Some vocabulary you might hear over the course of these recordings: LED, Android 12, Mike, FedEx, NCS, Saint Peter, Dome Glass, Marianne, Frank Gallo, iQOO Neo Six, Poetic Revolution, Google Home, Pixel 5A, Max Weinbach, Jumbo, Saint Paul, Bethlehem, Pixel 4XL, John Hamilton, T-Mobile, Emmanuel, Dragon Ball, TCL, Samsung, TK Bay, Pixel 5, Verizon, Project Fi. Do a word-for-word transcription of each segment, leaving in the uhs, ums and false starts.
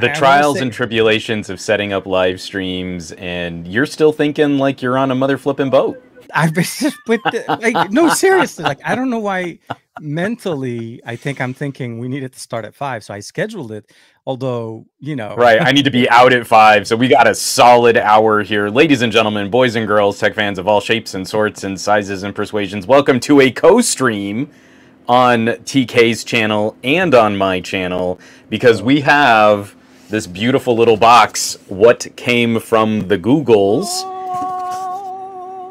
the trials and tribulations of setting up live streams, and you're still thinking like you're on a mother flipping boat. I've been with the, like, no, seriously, like, I don't know why mentally I think I'm thinking we need it to start at five. So I scheduled it, although, you know, right. I need to be out at five. So we got a solid hour here. Ladies and gentlemen, boys and girls, tech fans of all shapes and sorts and sizes and persuasions, welcome to a co-stream on T K's channel and on my channel, because we have this beautiful little box, What Came From the Googles.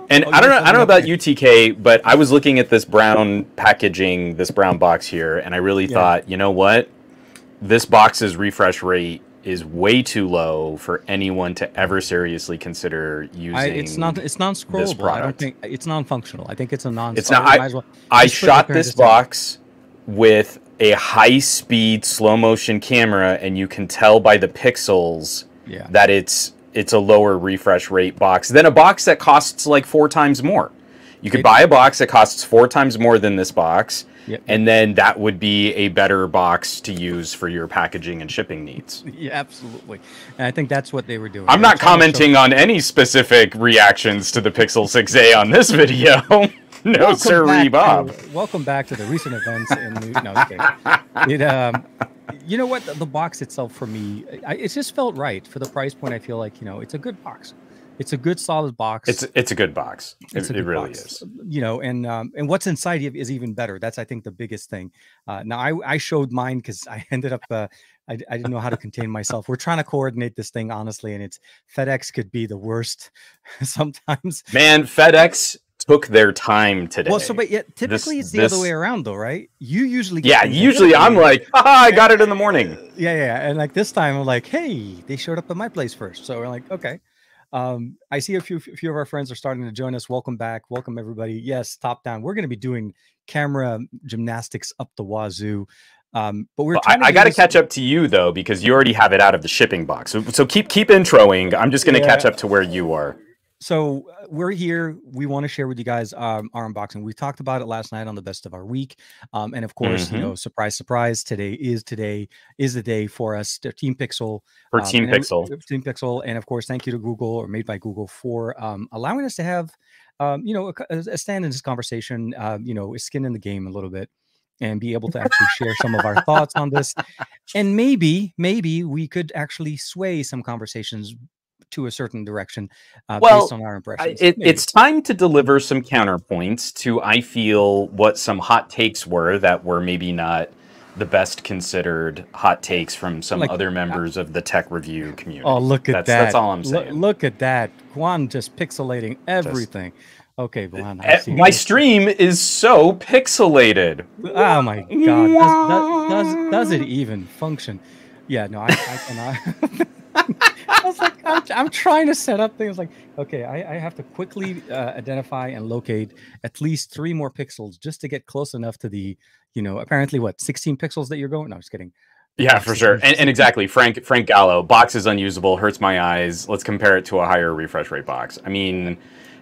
And oh, I don't know, I don't know about you, T K, but I was looking at this brown packaging, this brown box here, and I really yeah. thought, you know what? This box's refresh rate is way too low for anyone to ever seriously consider using. I, it's not, it's non-scrollable. I don't think it's non-functional. I think it's a non. It's not. I, well, I shot this box with a high-speed slow-motion camera, and you can tell by the pixels yeah. that it's. It's a lower refresh rate box than a box that costs like four times more. You could buy a box that costs four times more than this box, yep. and then that would be a better box to use for your packaging and shipping needs. Yeah, absolutely. And I think that's what they were doing. I'm not commenting on any specific reactions to the Pixel six A on this video. No, welcome sir, Bob. To, welcome back to the recent events. In the, no, okay. It, um, you know what? The, the box itself for me, I, it just felt right for the price point. I feel like, you know, it's a good box. It's a good solid box. It's it's a good box. It's it, a good it really box. Is. You know, and um, and what's inside is even better. That's I think the biggest thing. Uh, now I I showed mine because I ended up uh, I I didn't know how to contain myself. We're trying to coordinate this thing honestly, and it's FedEx could be the worst sometimes. Man, FedEx took their time today. Well, so but yeah, typically this, it's the this... other way around though, right? You usually get yeah. Usually I'm like, ah, I got it in the morning. Yeah, yeah, and like this time I'm like, hey, they showed up at my place first, so we're like, okay. Um, I see a few, a few of our friends are starting to join us. Welcome back. Welcome everybody. Yes. Top down. We're going to be doing camera gymnastics up the wazoo. Um, but we're, well, I, I got to catch up to you though, because you already have it out of the shipping box. So, so keep, keep introing. I'm just going to yeah. catch up to where you are. So we're here. We want to share with you guys um, our unboxing. We talked about it last night on the best of our week. Um, and of course, mm-hmm. you know, surprise, surprise, today is today is the day for us, Team Pixel. For um, Team Pixel. It, Team Pixel. And of course, thank you to Google or Made by Google for um, allowing us to have, um, you know, a, a stand in this conversation, uh, you know, skin in the game a little bit, and be able to actually share some of our thoughts on this. And maybe, maybe we could actually sway some conversations to a certain direction uh, well, based on our impressions. It, it's time to deliver some counterpoints to, I feel, what some hot takes were that were maybe not the best considered hot takes from some like, other members uh, of the tech review community. Oh, look at that's, that. That's all I'm saying. L look at that. Juan just pixelating everything. Just, okay, Juan. I see my this. stream is so pixelated. Oh, my God. Does, does, does it even function? Yeah, no, I, I cannot. I was like, I'm, I'm trying to set up things like, okay, I, I have to quickly uh, identify and locate at least three more pixels just to get close enough to the, you know, apparently what, sixteen pixels that you're going? No, I'm just kidding. Yeah, for sure. And, and exactly. Frank, Frank Gallo, box is unusable, hurts my eyes. Let's compare it to a higher refresh rate box. I mean,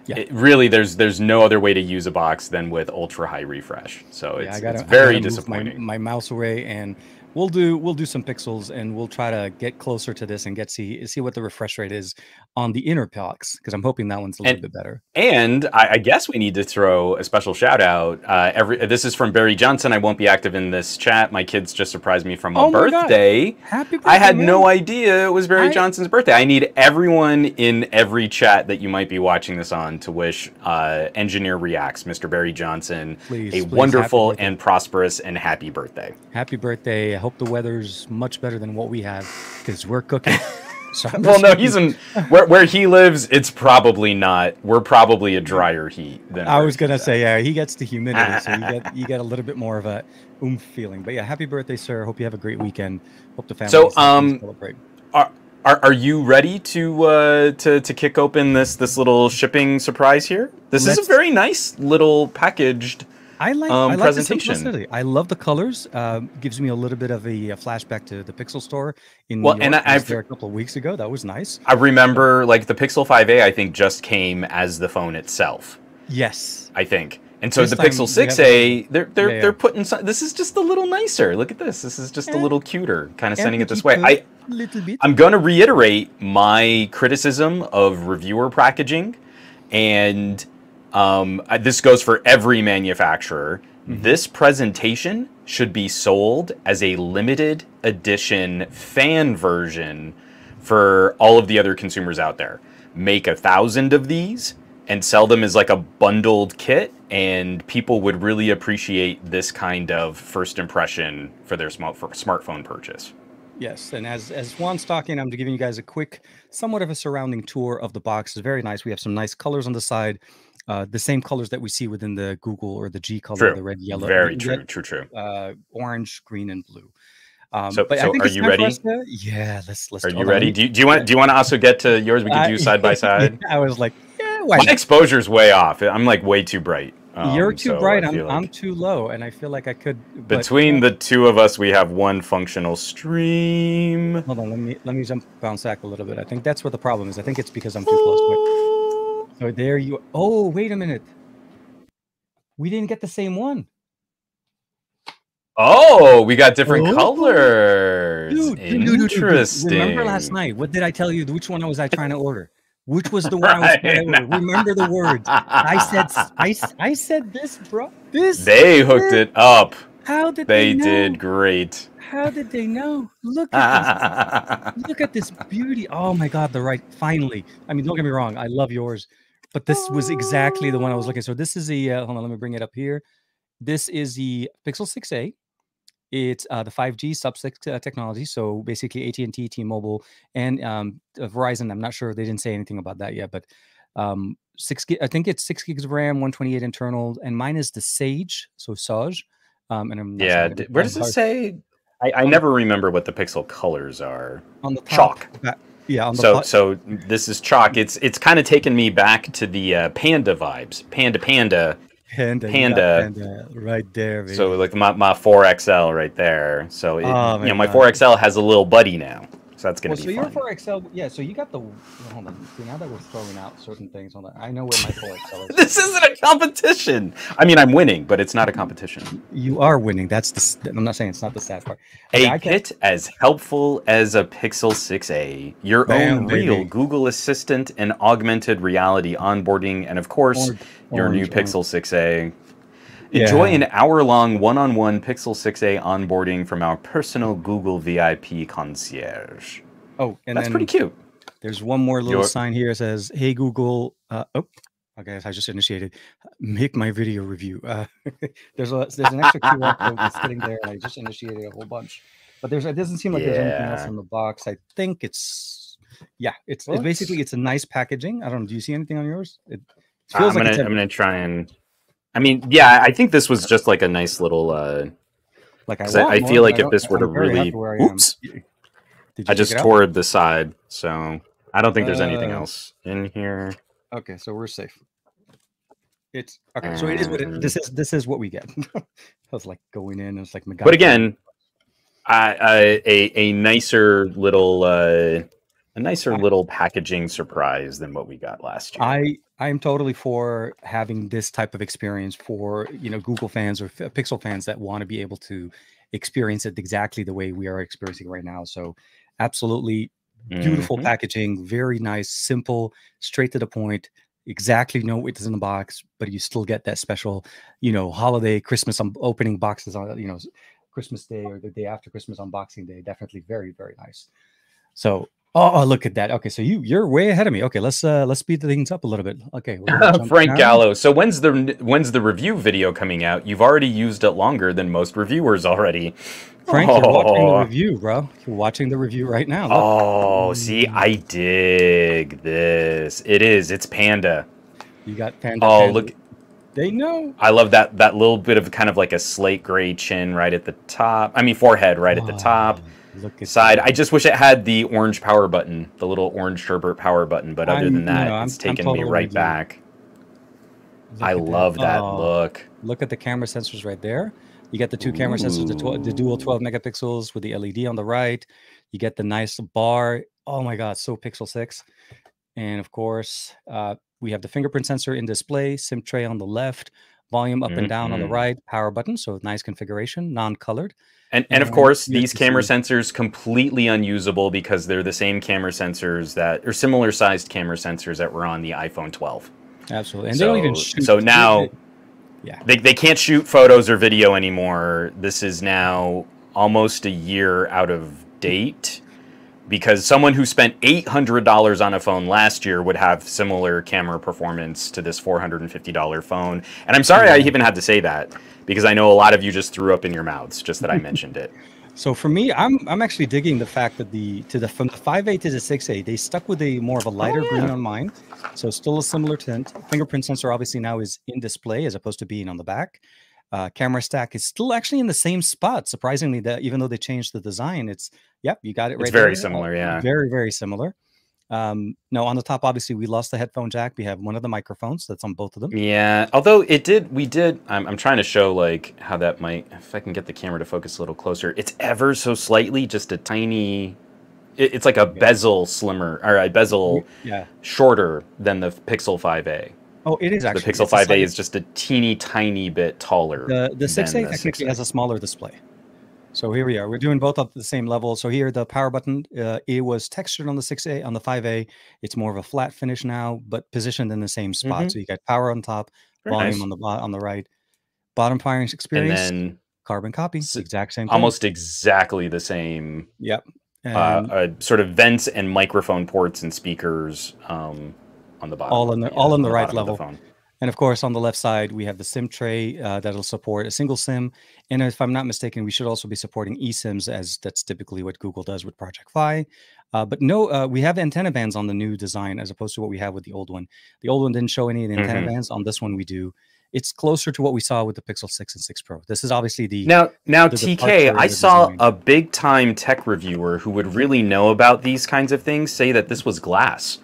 yeah. it, really, there's there's no other way to use a box than with ultra high refresh. So it's, yeah, I gotta, it's very I gotta disappointing. Move my, my mouse away and... We'll do we'll do some pixels and we'll try to get closer to this and get see see what the refresh rate is on the inner box, because I'm hoping that one's a and, little bit better. And I, I guess we need to throw a special shout out. Uh, every this is from Barry Johnson. I won't be active in this chat. My kids just surprised me from my, oh my birthday. God. Happy birthday! I had man. no idea it was Barry I... Johnson's birthday. I need everyone in every chat that you might be watching this on to wish uh, Engineer Reacts, Mister Barry Johnson, please, a please, wonderful and prosperous and happy birthday. Happy birthday! I hope the weather's much better than what we have, because we're cooking. So well, no, he's in where, where he lives. It's probably not. We're probably a drier heat than I was gonna say. Yeah, he gets the humidity, so you get you get a little bit more of a oomph feeling. But yeah, happy birthday, sir. Hope you have a great weekend. Hope the family. So, um, celebrate. Are, are are you ready to uh to to kick open this this little shipping surprise here? This Let's, is a very nice little packaged. I like, um, I like presentation. The simplicity. I love the colors. Uh, gives me a little bit of a, a flashback to the Pixel store in well, New York. And I, I was there a couple of weeks ago. That was nice. I remember, like the Pixel five A, I think just came as the phone itself. Yes, I think. And so this the Pixel six A, they're they're yeah, yeah. they're putting some, this is just a little nicer. Look at this. This is just yeah. a little cuter, kind of sending it this way. I little bit. I'm going to reiterate my criticism of reviewer packaging, and um, this goes for every manufacturer. Mm-hmm. This presentation should be sold as a limited edition fan version for all of the other consumers out there. Make a thousand of these and sell them as like a bundled kit, and people would really appreciate this kind of first impression for their smart for smartphone purchase. Yes, and as as Juan's talking, I'm giving you guys a quick, somewhat of a surrounding tour of the box. It's very nice. We have some nice colors on the side, uh, the same colors that we see within the Google or the G color, true. the red, yellow, very red, true, red, true, true, uh, orange, green, and blue. Um, so, but so I think are you ready? To, yeah, let's let's. Are you ready? Do you, do you want do you want to also get to yours? We can do uh, side by side. I was like, yeah, why not? My exposure's way off. I'm like way too bright. Um, You're too so bright. I'm, like... I'm too low, and I feel like I could. But... Between the two of us, we have one functional stream. Hold on, let me let me jump bounce back a little bit. I think that's what the problem is. I think it's because I'm too close. But... So there you. Oh, wait a minute. We didn't get the same one. Oh, we got different oh. colors. Dude, interesting. Dude, dude, remember last night? What did I tell you? Which one was I trying to order? Which was the one right. I was trying to order? Remember the words. I said, I, I said this, bro. This. They hooked it up. How did they? They know? Did great. How did they know? Look at this. Look at this beauty. Oh my God, the right. Finally. I mean, don't get me wrong. I love yours, but this was exactly the one I was looking. So this is the. Uh, hold on, let me bring it up here. This is the Pixel six A. It's uh, the five G sub-six uh, technology. So basically A T and T, T-Mobile, and um, uh, Verizon. I'm not sure. They didn't say anything about that yet, but um, six. I think it's six gigs of RAM, one twenty-eight internal, and mine is the Sage. So Sage. Um, and I'm yeah. Sorry, where I'm does hard. It say? I, I never remember what the Pixel colors are. On the top, chalk. That, yeah. On the so pot. so this is chalk. It's it's kind of taken me back to the uh, Panda vibes. Panda Panda. Panda, Panda. Yeah, Panda, right there. Baby. So like my, my four X L right there. So it, oh, you know my God. four X L has a little buddy now. So that's gonna well, be. So your four X L, yeah. So you got the. Hold on. See, now that we're throwing out certain things, hold on. I know where my four X L is. This isn't a competition. I mean, I'm winning, but it's not a competition. You are winning. That's the. I'm not saying it's not the sad part. A I kit can... as helpful as a Pixel six A, your Bam, own real baby. Google Assistant and augmented reality onboarding, and of course, orange, your orange, new orange. Pixel six A. Enjoy yeah. an hour-long one-on-one Pixel six A onboarding from our personal Google V I P concierge. Oh, and that's pretty cute. There's one more little Your sign here. It says, "Hey Google." Uh, oh, okay. I just initiated. Make my video review. Uh, there's a there's an extra Q R code that's sitting there. And I just initiated a whole bunch, but there's it doesn't seem like yeah. there's anything else in the box. I think it's yeah. It's, it's basically it's a nice packaging. I don't know. Do you see anything on yours? It feels uh, I'm like gonna, I'm gonna try and. I mean, yeah, I think this was just like a nice little. Uh, like I, I, I feel like I if this were to really, I oops, I just tore the side, so I don't think there's uh, anything else in here. Okay, so we're safe. It's okay. Um, so it is what it, this is. This is what we get. I was like going in. It's like, but again, I, I, a a nicer little uh, a nicer I, little packaging surprise than what we got last year. I. I'm totally for having this type of experience for, you know, Google fans or F Pixel fans that want to be able to experience it exactly the way we are experiencing right now. So absolutely beautiful mm-hmm. packaging, very nice, simple, straight to the point, exactly know what is in the box, but you still get that special, you know, holiday Christmas opening boxes on, you know, Christmas Day or the day after Christmas on Boxing Day. Definitely very, very nice. So Oh, oh, look at that. Okay, so you you're way ahead of me. Okay, let's uh let's speed things up a little bit. Okay, Frank down. Gallo. So when's the when's the review video coming out? You've already used it longer than most reviewers already. Frank, oh. you're watching the review, bro. You're watching the review right now. Look. Oh, see, I dig this. It is. It's Panda. You got Panda. Oh, Panda. Look. They know. I love that that little bit of kind of like a slate gray chin right at the top. I mean forehead right at the top. Oh. Look at side. That. I just wish it had the orange power button, the little orange sherbet power button. But other I'm, than that, you know, it's taken totally me right back. I love that, that oh, look. Look at the camera sensors right there. You got the two Ooh. camera sensors, the, the dual twelve megapixels with the L E D on the right. You get the nice bar. Oh my God, so Pixel six. And of course, uh, we have the fingerprint sensor in display, SIM tray on the left, volume up mm-hmm. and down on the right, power button. So nice configuration, non-colored. And, and of course, these camera sensors completely unusable because they're the same camera sensors that, or similar sized camera sensors that were on the iPhone twelve. Absolutely. And so, they don't even shoot. So now yeah. they, they can't shoot photos or video anymore. This is now almost a year out of date because someone who spent eight hundred dollars on a phone last year would have similar camera performance to this four hundred fifty dollar phone. And I'm sorry I even had to say that because I know a lot of you just threw up in your mouths just that I mentioned it. So for me, I'm I'm actually digging the fact that the to the from the five A to the six A, they stuck with a more of a lighter oh, yeah. green on mine. So still a similar tint. Fingerprint sensor obviously now is in display as opposed to being on the back. Uh, camera stack is still actually in the same spot. Surprisingly, that even though they changed the design, it's yep, you got it right. It's very there. similar, yeah. Very very similar. Um, no, on the top, obviously, we lost the headphone jack. We have one of the microphones that's on both of them. Yeah, although it did, we did. I'm, I'm trying to show like how that might. If I can get the camera to focus a little closer, it's ever so slightly, just a tiny. It, it's like a yeah. bezel slimmer or a bezel yeah. shorter than the Pixel five A. Oh, it is actually. The Pixel five A is just a teeny tiny bit taller. The, the six A actually has a smaller display. So here we are. We're doing both up to the same level. So here, the power button, uh, it was textured on the six A. On the five A, it's more of a flat finish now, but positioned in the same spot. Mm-hmm. So you got power on top, Very volume nice. on the on the right, bottom firing experience, and then carbon copy, the exact same. Thing. Almost exactly the same. Yep. And uh, uh, sort of vents and microphone ports and speakers um, on the bottom. All on the all on the right level. And of course, on the left side, we have the SIM tray uh, that'll support a single SIM. And if I'm not mistaken, we should also be supporting eSIMs, as that's typically what Google does with Project Fi. Uh, but no, uh, we have antenna bands on the new design, as opposed to what we have with the old one. The old one didn't show any antenna mm-hmm. bands. On this one, we do. It's closer to what we saw with the Pixel six and six Pro. This is obviously the... Now, now the T K, I saw design. a big-time tech reviewer who would really know about these kinds of things say that this was glass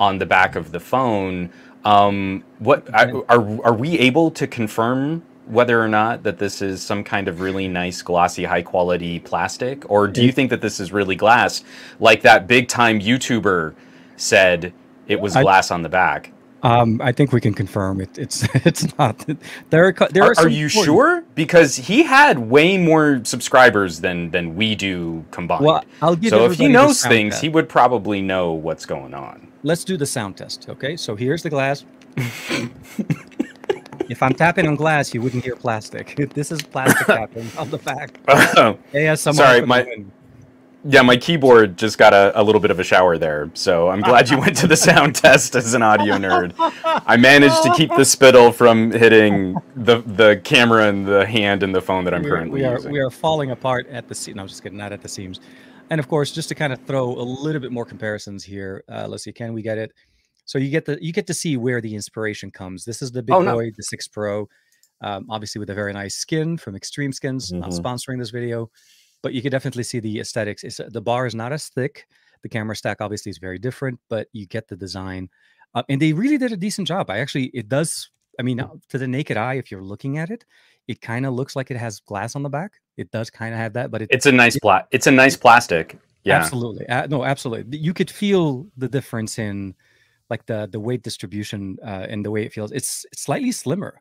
on the back of the phone. Um, what are, are are we able to confirm whether or not that this is some kind of really nice, glossy, high quality plastic, or do you think that this is really glass? Like that big time YouTuber said, it was glass I, on the back. Um, I think we can confirm it. It's it's not. There are there are. Are, are you important. sure? Because he had way more subscribers than than we do combined. Well, I'll give so if he knows things, that. he would probably know what's going on. Let's do the sound test, okay? So here's the glass. If I'm tapping on glass, you wouldn't hear plastic. This is plastic tapping on the back. Oh, A S M R. Sorry, my in. yeah, my keyboard just got a, a little bit of a shower there. So I'm glad you went to the sound test as an audio nerd. I managed to keep the spittle from hitting the the camera and the hand and the phone that I'm we are, currently we are, using. We are falling apart at the seams. No, just kidding, not at the seams. And of course, just to kind of throw a little bit more comparisons here, uh, let's see, can we get it? So you get the you get to see where the inspiration comes. This is the big oh, boy, no. the six Pro, um, obviously with a very nice skin from Extreme Skins, mm-hmm. not sponsoring this video, but you can definitely see the aesthetics. It's, the bar is not as thick. The camera stack obviously is very different, but you get the design. Uh, and they really did a decent job. I actually, it does, I mean, to the naked eye, if you're looking at it, it kind of looks like it has glass on the back. It does kind of have that, but it, it's a nice pla- It's a nice plastic. Yeah, absolutely. Uh, no, absolutely. You could feel the difference in like the the weight distribution uh, and the way it feels. It's, it's slightly slimmer.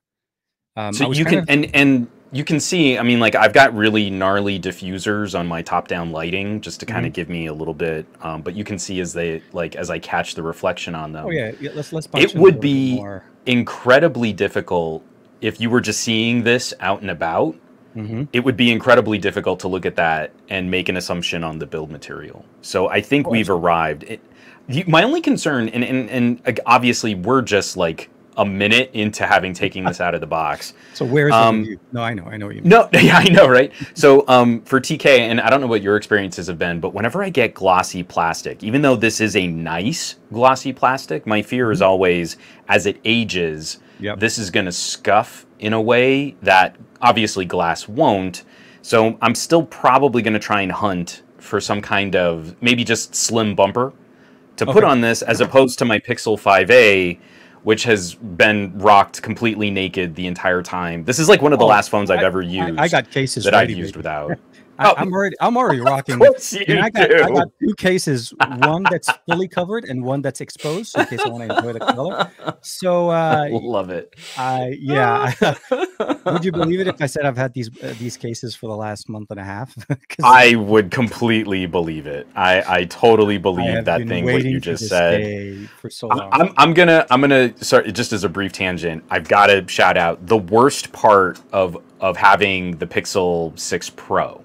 Um, so you can of... and and you can see. I mean, like I've got really gnarly diffusers on my top-down lighting just to kind of mm-hmm. give me a little bit. Um, but you can see as they like as I catch the reflection on them. Oh yeah, yeah let's let's. It would be more. incredibly difficult if you were just seeing this out and about. Mm-hmm. It would be incredibly difficult to look at that and make an assumption on the build material. So I think we've arrived. It, the, my only concern, and, and, and obviously we're just like a minute into having taking this out of the box. So where is um, the review? No, I know, I know what you mean. No, yeah, I know, right? So um, for T K, and I don't know what your experiences have been, but whenever I get glossy plastic, even though this is a nice glossy plastic, my fear is always as it ages, yep. this is going to scuff in a way that obviously glass won't. So I'm still probably going to try and hunt for some kind of maybe just slim bumper to okay. put on this as opposed to my Pixel five A, which has been rocked completely naked the entire time. This is like one of the oh, last phones I've I, ever used I, I got cases that ready, I've used baby. without. I, I'm already I'm already rocking it. And I got do. I got two cases, one that's fully covered and one that's exposed, so in case I want to enjoy the color. So uh, I love it. I yeah. Would you believe it if I said I've had these uh, these cases for the last month and a half? I would completely believe it. I I totally believe I that thing what you just said. For so long. I, I'm I'm gonna I'm gonna sorry just as a brief tangent. I've got to shout out the worst part of of having the Pixel six Pro.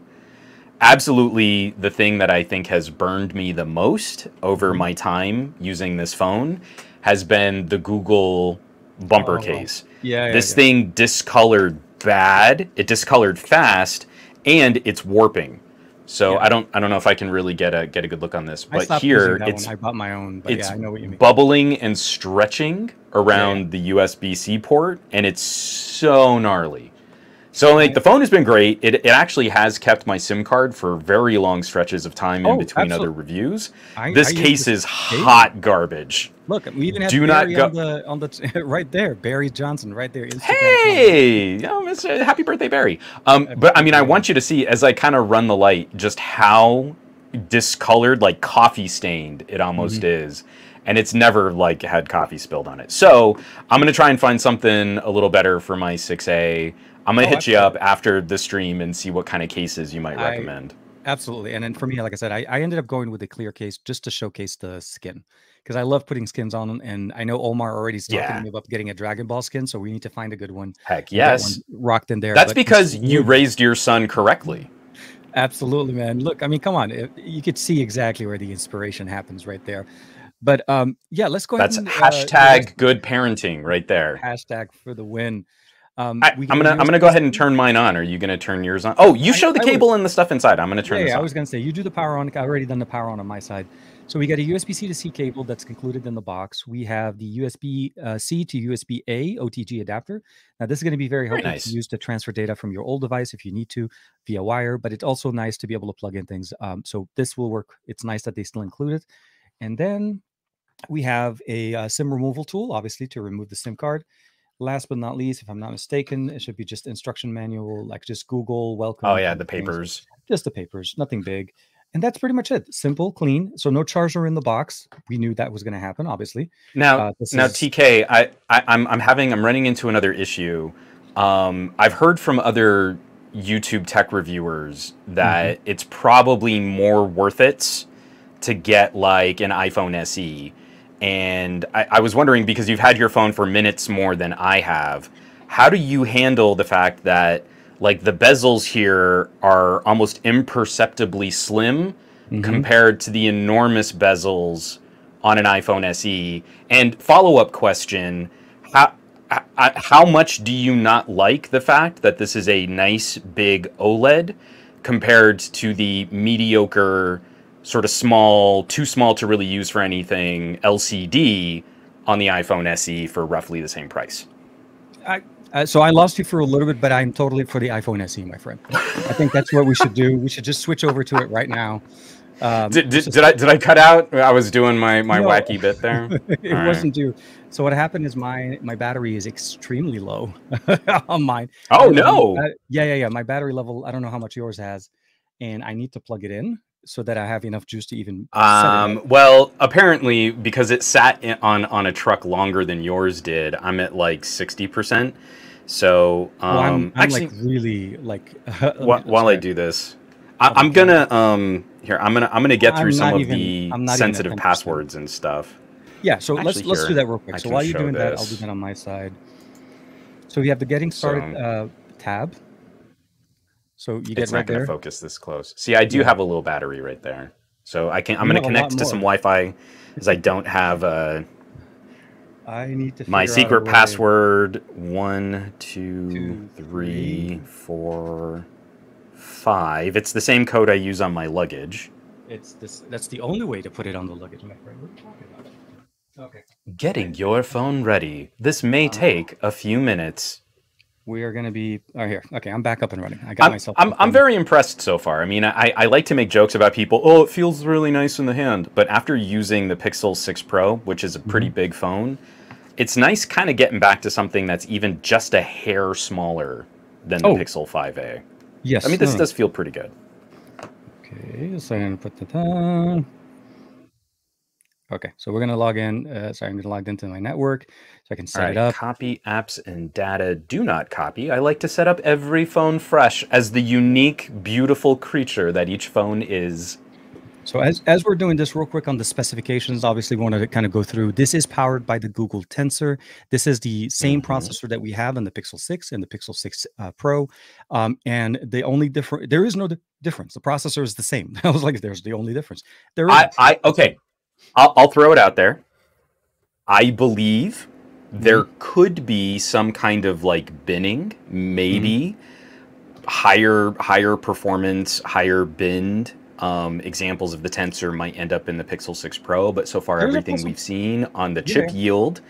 Absolutely, the thing that I think has burned me the most over my time using this phone has been the Google bumper oh, case. Yeah, this yeah, thing yeah. discolored bad. It discolored fast, and it's warping. So yeah. I don't, I don't know if I can really get a get a good look on this. But I here, it's I bought my own. But it's yeah, I know what you mean. Bubbling and stretching around yeah. the U S B C port, and it's so gnarly. So like the phone has been great. It, it actually has kept my SIM card for very long stretches of time in oh, between absolutely. other reviews. I, this I case is hot garbage. Look, we even have Do Barry not go on the, on the right there, Barry Johnson, right there. Instagram hey, oh, Mister Happy birthday, Barry! Um, but I mean, I want you to see as I kind of run the light just how discolored, like coffee stained, it almost mm-hmm. is. And it's never like had coffee spilled on it. So I'm gonna try and find something a little better for my six A. I'm gonna oh, hit absolutely. you up after the stream and see what kind of cases you might recommend. I, absolutely, and then for me, like I said, I, I ended up going with a clear case just to showcase the skin because I love putting skins on, and I know Omar already's talking yeah. to me about getting a Dragon Ball skin, so we need to find a good one. Heck yes, one rocked in there. That's because you raised your son correctly. Absolutely, man. Look, I mean, come on, it, you could see exactly where the inspiration happens right there. But um, yeah, let's go ahead. That's and, hashtag uh, good parenting right there. Hashtag for the win. Um, I, I'm gonna I'm gonna go ahead and turn mine on. Are you gonna turn yours on? Oh, you show I, the cable and the stuff inside. I'm gonna turn. Yeah, this yeah on. I was gonna say you do the power on. I've already done the power on on my side. So we got a U S B C to C cable that's included in the box. We have the U S B C to U S B A O T G adapter. Now this is going to be very helpful very nice. to use to transfer data from your old device if you need to via wire. But it's also nice to be able to plug in things. Um, so this will work. It's nice that they still include it. And then we have a uh, SIM removal tool, obviously, to remove the SIM card. Last but not least, if I'm not mistaken, it should be just instruction manual, like just Google, welcome. Oh, yeah, the papers. Things. Just the papers, nothing big. And that's pretty much it. Simple, clean. So no charger in the box. We knew that was going to happen, obviously. Now, uh, now is... T K, I, I, I'm, I'm having, I'm running into another issue. Um, I've heard from other YouTube tech reviewers that mm-hmm. it's probably more worth it to get like an iPhone S E. And I, I was wondering, because you've had your phone for minutes more than I have, how do you handle the fact that like the bezels here are almost imperceptibly slim mm-hmm. compared to the enormous bezels on an iPhone S E? And follow-up question, how, how much do you not like the fact that this is a nice big OLED compared to the mediocre sort of small, too small to really use for anything, L C D on the iPhone S E for roughly the same price? I, uh, so I lost you for a little bit, but I'm totally for the iPhone S E, my friend. I think that's what we should do. We should just switch over to it right now. Um, did, did, just, did I did I cut out? I was doing my, my no, wacky bit there. it All wasn't right. you. So what happened is my my battery is extremely low on mine. Oh, no. Uh, yeah, yeah, yeah. My battery level, I don't know how much yours has, and I need to plug it in so that I have enough juice to even um well apparently because it sat in, on on a truck longer than yours did, I'm at like sixty percent. So um well, I'm, I'm actually like really like uh, while, while I do this I, I'm gonna um here I'm gonna I'm gonna get through I'm some of even, the sensitive passwords and stuff. Yeah, so actually, let's let's here, do that real quick. So while you're doing this. that I'll do that on my side. So we have the getting started so, uh tab. So you get it's right not going to focus this close. See, I do yeah. have a little battery right there, so I can. I'm going to connect to some Wi-Fi, because I don't have a. I need to. My secret password: one, two, two three, three, four, five. It's the same code I use on my luggage. It's this. That's the only way to put it on the luggage, my friend. What are you talking about? Okay. Getting your phone ready. This may take a few minutes. We are going to be oh, here. Okay, I'm back up and running. I got I'm, myself. I'm, I'm very impressed so far. I mean, I, I like to make jokes about people. Oh, it feels really nice in the hand. But after using the Pixel six Pro, which is a pretty mm-hmm. big phone, it's nice kind of getting back to something that's even just a hair smaller than the oh. Pixel five A. Yes. I mean, this no. does feel pretty good. Okay, so I'm gonna put that on. Okay, so we're gonna log in. Uh, sorry, I'm gonna log into my network so I can set right, it up. Copy apps and data. Do not copy. I like to set up every phone fresh as the unique, beautiful creature that each phone is. So as, as we're doing this real quick on the specifications, obviously we want to kind of go through. This is powered by the Google Tensor. This is the same mm-hmm. processor that we have in the Pixel six and the Pixel six uh, Pro. Um, and the only difference, there is no di difference. The processor is the same. I was like, there's the only difference. There is. I, I, okay, I'll, I'll throw it out there. I believe mm-hmm. there could be some kind of like binning, maybe mm-hmm. higher, higher performance, higher binned. Um, examples of the Tensor might end up in the Pixel six Pro, but so far There's everything we've seen on the chip yeah. yield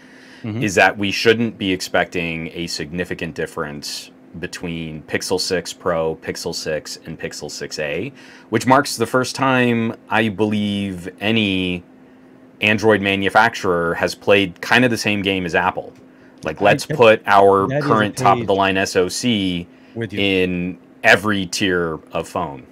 mm-hmm. is that we shouldn't be expecting a significant difference between Pixel six Pro, Pixel six, and Pixel six A, which marks the first time I believe any Android manufacturer has played kind of the same game as Apple. Like, let's put our that current top-of-the-line S O C with you. in every tier of phone.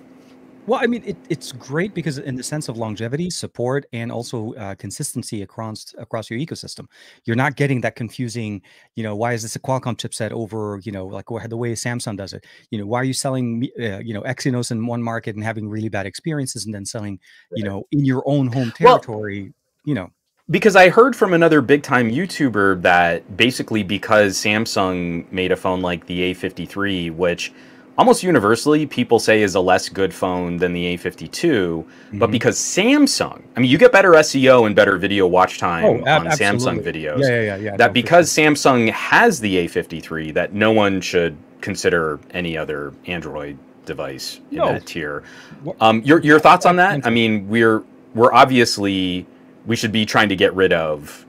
Well, I mean, it, it's great because in the sense of longevity, support, and also uh, consistency across across your ecosystem, you're not getting that confusing, you know, why is this a Qualcomm chipset over, you know, like the way Samsung does it? You know, why are you selling, uh, you know, Exynos in one market and having really bad experiences and then selling, you know, in your own home territory, well, you know? Because I heard from another big time YouTuber that basically because Samsung made a phone like the A fifty-three, which almost universally, people say is a less good phone than the A fifty-two, mm-hmm. but because Samsung, I mean, you get better S E O and better video watch time oh, on Samsung videos. Yeah, yeah, yeah, yeah, that no, because sure. Samsung has the A fifty-three, that no one should consider any other Android device in no. that tier. Um, your your thoughts on that? I mean, we're we're obviously we should be trying to get rid of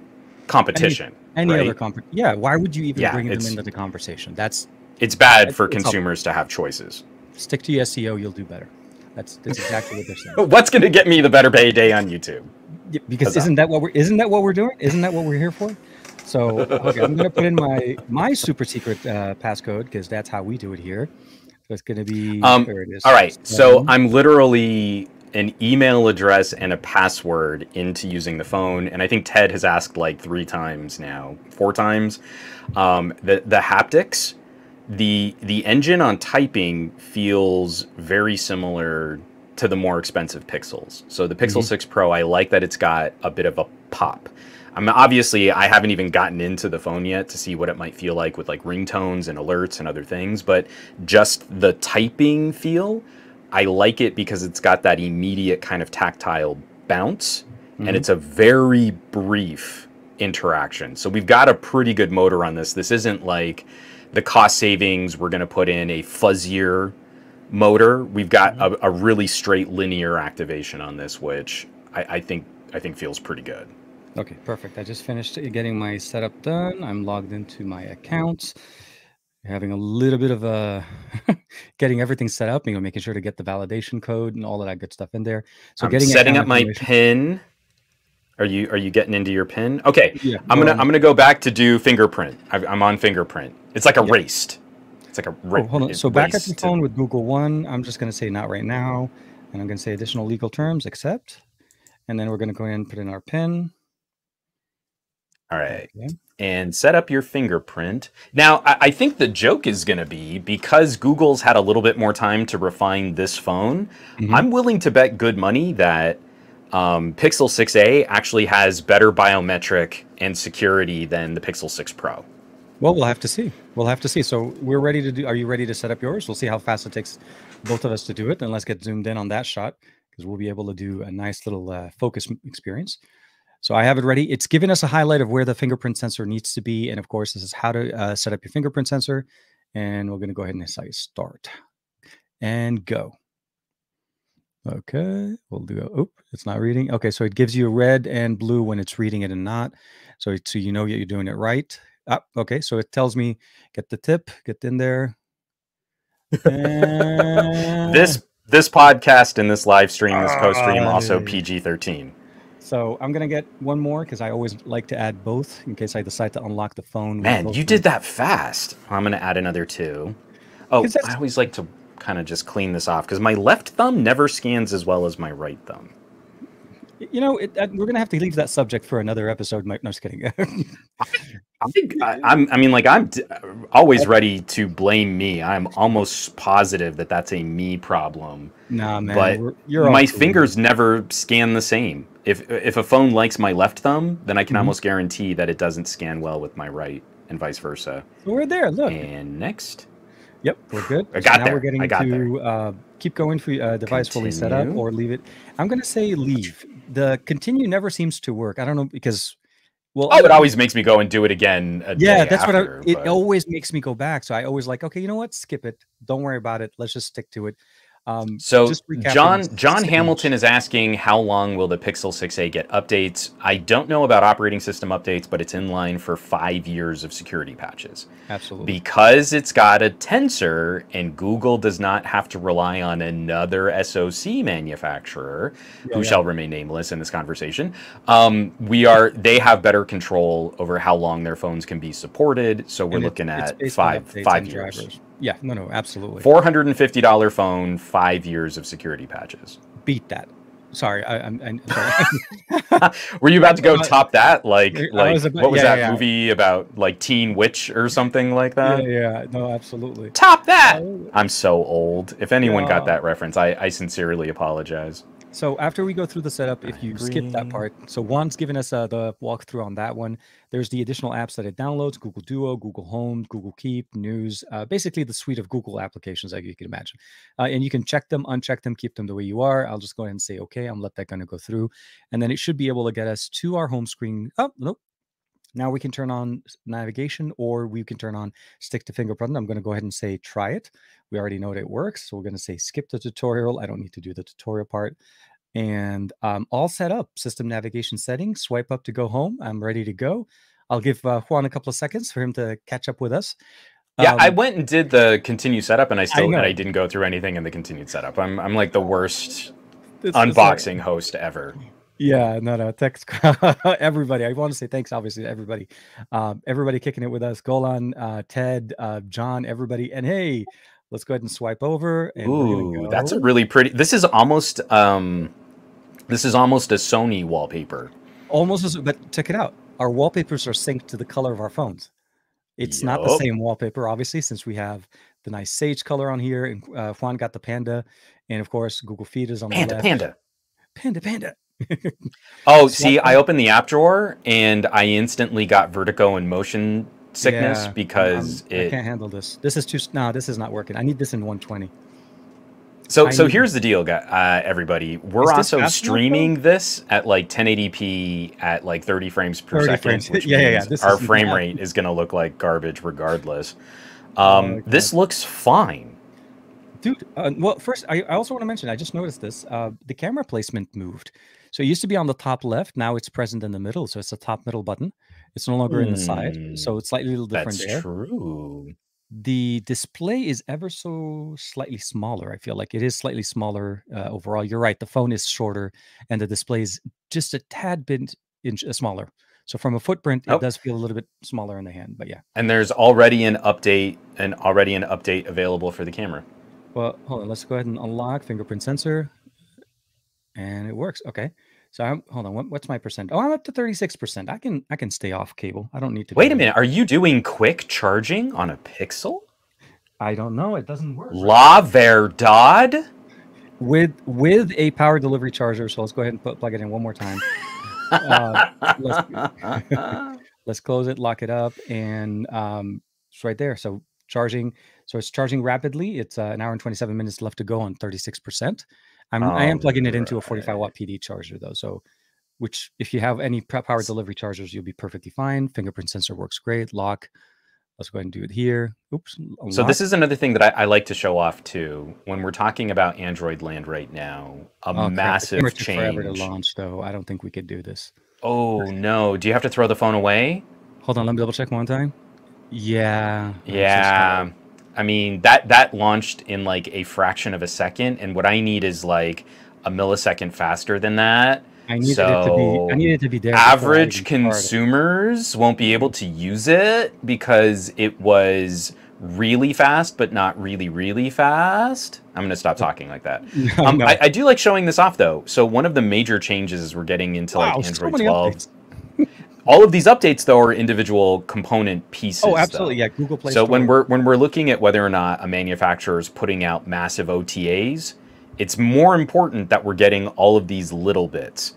competition. Any, any right? other competition? Yeah. Why would you even yeah, bring them into the conversation? That's It's bad for it's consumers helpful. to have choices. Stick to your S E O, you'll do better. That's, that's exactly what they're saying. What's going to get me the better payday on YouTube? Yeah, because Huzzah. isn't that what we're isn't that what we're doing? Isn't that what we're here for? So okay, I'm going to put in my my super secret uh, passcode because that's how we do it here. So it's going to be um, there it is. All right. So I'm literally an email address and a password into using the phone. And I think Ted has asked like three times now, four times. Um, the the haptics. The the engine on typing feels very similar to the more expensive Pixels. So the Pixel mm-hmm. six Pro, I like that it's got a bit of a pop. I'm obviously I haven't even gotten into the phone yet to see what it might feel like with like ringtones and alerts and other things, but just the typing feel, I like it because it's got that immediate kind of tactile bounce mm-hmm. and it's a very brief interaction. So we've got a pretty good motor on this. This isn't like the cost savings, we're going to put in a fuzzier motor. We've got a, a really straight linear activation on this, which I, I think I think feels pretty good. Okay, perfect. I just finished getting my setup done. I'm logged into my accounts, having a little bit of a getting everything set up, you know, making sure to get the validation code and all of that good stuff in there. So I'm getting setting up my PIN. Are you are you getting into your PIN? Okay, yeah, I'm gonna um, I'm gonna go back to do fingerprint. I've, I'm on fingerprint. It's like a yeah. raced. It's like a ra oh, hold on. So back at the phone with Google One, I'm just gonna say not right now, and I'm gonna say additional legal terms accept, and then we're gonna go in and put in our PIN. All right, okay. And set up your fingerprint. Now I, I think the joke is gonna be because Google's had a little bit more time to refine this phone. Mm-hmm. I'm willing to bet good money that Um, Pixel six A actually has better biometric and security than the Pixel six Pro. Well, we'll have to see. We'll have to see. So we're ready to do. Are you ready to set up yours? We'll see how fast it takes both of us to do it. And let's get zoomed in on that shot because we'll be able to do a nice little uh, focus experience. So I have it ready. It's given us a highlight of where the fingerprint sensor needs to be. And of course, this is how to uh, set up your fingerprint sensor. And we're going to go ahead and say start and go. Okay, we'll do a, oh, it's not reading. Okay, so it gives you red and blue when it's reading it and not. So, it, so you know you're doing it right. Ah, okay, so it tells me, get the tip, get in there. And this this podcast and this live stream, this post stream, also P G thirteen. So I'm going to get one more because I always like to add both in case I decide to unlock the phone. Man, you did that fast. I'm going to add another two. Oh, I always like to kind of just clean this off, because my left thumb never scans as well as my right thumb. You know, it, we're going to have to leave that subject for another episode. No, just kidding. I think I, I'm, I mean, like, I'm d always ready to blame me. I'm almost positive that that's a me problem. Nah, man. But we're, you're my fingers cool. never scan the same. If, if a phone likes my left thumb, then I can mm-hmm. almost guarantee that it doesn't scan well with my right and vice versa. So we're there. Look. And next. Yep, we're good. I got so now there. We're getting I got to uh, keep going for uh, device continue. Fully set up or leave it. I'm going to say leave. The continue never seems to work. I don't know because, well, oh, it always makes me go and do it again. A yeah, day that's after, what I, it always makes me go back. So I always like, okay, you know what? Skip it. Don't worry about it. Let's just stick to it. Um, so just John John Hamilton is asking, how long will the Pixel six A get updates? I don't know about operating system updates, but it's in line for five years of security patches. Absolutely. Because it's got a Tensor and Google does not have to rely on another S O C manufacturer, yeah, who yeah. shall remain nameless in this conversation. Um, we are they have better control over how long their phones can be supported. So we're it, looking at five five years. Drivers. Yeah, no, no, absolutely. four hundred fifty dollar phone, five years of security patches. Beat that. Sorry, I, I'm, I'm sorry. Were you about to go top that? Like, like was about, what was yeah, that yeah. movie about? Like Teen Witch or something like that? Yeah, yeah, no, absolutely. Top that! I'm so old. If anyone uh, got that reference, I, I sincerely apologize. So after we go through the setup, if you skip that part, so Juan's given us uh, the walkthrough on that one. There's the additional apps that it downloads: Google Duo, Google Home, Google Keep, News, uh, basically the suite of Google applications that you can imagine. Uh, and you can check them, uncheck them, keep them the way you are. I'll just go ahead and say, okay, I'm let that kind of go through. And then it should be able to get us to our home screen. Oh, nope. Now we can turn on navigation, or we can turn on stick to finger button. I'm going to go ahead and say try it. We already know that it works. So we're going to say skip the tutorial. I don't need to do the tutorial part. And um, all set up, system navigation settings, swipe up to go home. I'm ready to go. I'll give uh, Juan a couple of seconds for him to catch up with us. Yeah, um, I went and did the continue setup, and I still I, and I didn't go through anything in the continued setup. I'm, I'm like the worst it's, unboxing it's like... host ever. Yeah, no, no, thanks, everybody. I want to say thanks, obviously, to everybody. Um, everybody kicking it with us. Golan, uh, Ted, uh, John, everybody. And hey, let's go ahead and swipe over. And ooh, go. That's a really pretty. This is almost um, this is almost a Sony wallpaper. Almost, as, but check it out. Our wallpapers are synced to the color of our phones. It's yep. not the same wallpaper, obviously, since we have the nice sage color on here. And uh, Juan got the panda. And, of course, Google Feed is on panda, the left. Panda, panda. Panda, panda. Oh, see, I opened the app drawer and I instantly got vertigo and motion sickness yeah, because I'm, it I can't handle this. This is too no, this is not working. I need this in one twenty. So I so here's the deal, uh, everybody. We're also streaming though? This at like ten eighty p at like thirty frames per thirty second. Frames. Which yeah, yeah, yeah. This our frame bad. Rate is going to look like garbage regardless. Um, oh, okay. This looks fine. Dude, uh, well, first, I, I also want to mention, I just noticed this, uh, the camera placement moved. So it used to be on the top left. Now it's present in the middle. So it's the top middle button. It's no longer mm, in the side. So it's slightly a little different there. That's true. The display is ever so slightly smaller. I feel like it is slightly smaller uh, overall. You're right. The phone is shorter and the display is just a tad bit inch, uh, smaller. So from a footprint, it oh. does feel a little bit smaller in the hand, but yeah. And there's already an update and already an update available for the camera. Well, hold on. Let's go ahead and unlock fingerprint sensor. And it works. Okay. So I'm hold on. What, what's my percent? Oh, I'm up to thirty-six percent. I can I can stay off cable. I don't need to. Wait a minute. Are you doing quick charging on a Pixel? I don't know. It doesn't work. La verdad. With with a power delivery charger. So let's go ahead and put, plug it in one more time. uh, let's, let's close it, lock it up, and um, it's right there. So charging. So it's charging rapidly. It's uh, an hour and twenty-seven minutes left to go on thirty-six percent. I'm, oh, I am plugging it into right. a forty-five watt P D charger though. So, which if you have any power delivery chargers, you'll be perfectly fine. Fingerprint sensor works great. Lock. Let's go ahead and do it here. Oops. Unlock. So this is another thing that I, I like to show off too. When we're talking about Android land right now, a oh, massive crap. It change. Forever to launch though. I don't think we could do this. Oh no. Do you have to throw the phone away? Hold on. Let me double check one time. Yeah. Yeah. I mean, that that launched in like a fraction of a second, and what I need is like a millisecond faster than that. I need so it to be I need it to be there. Average consumers won't be able to use it because it was really fast, but not really, really fast. I'm going to stop talking like that. No, um, no. I, I do like showing this off, though. So one of the major changes is we're getting into wow, like Android so twelve. All of these updates, though, are individual component pieces. Oh, absolutely. Though. Yeah, Google Play. So Store. when we're when we're looking at whether or not a manufacturer is putting out massive O T As, it's more important that we're getting all of these little bits.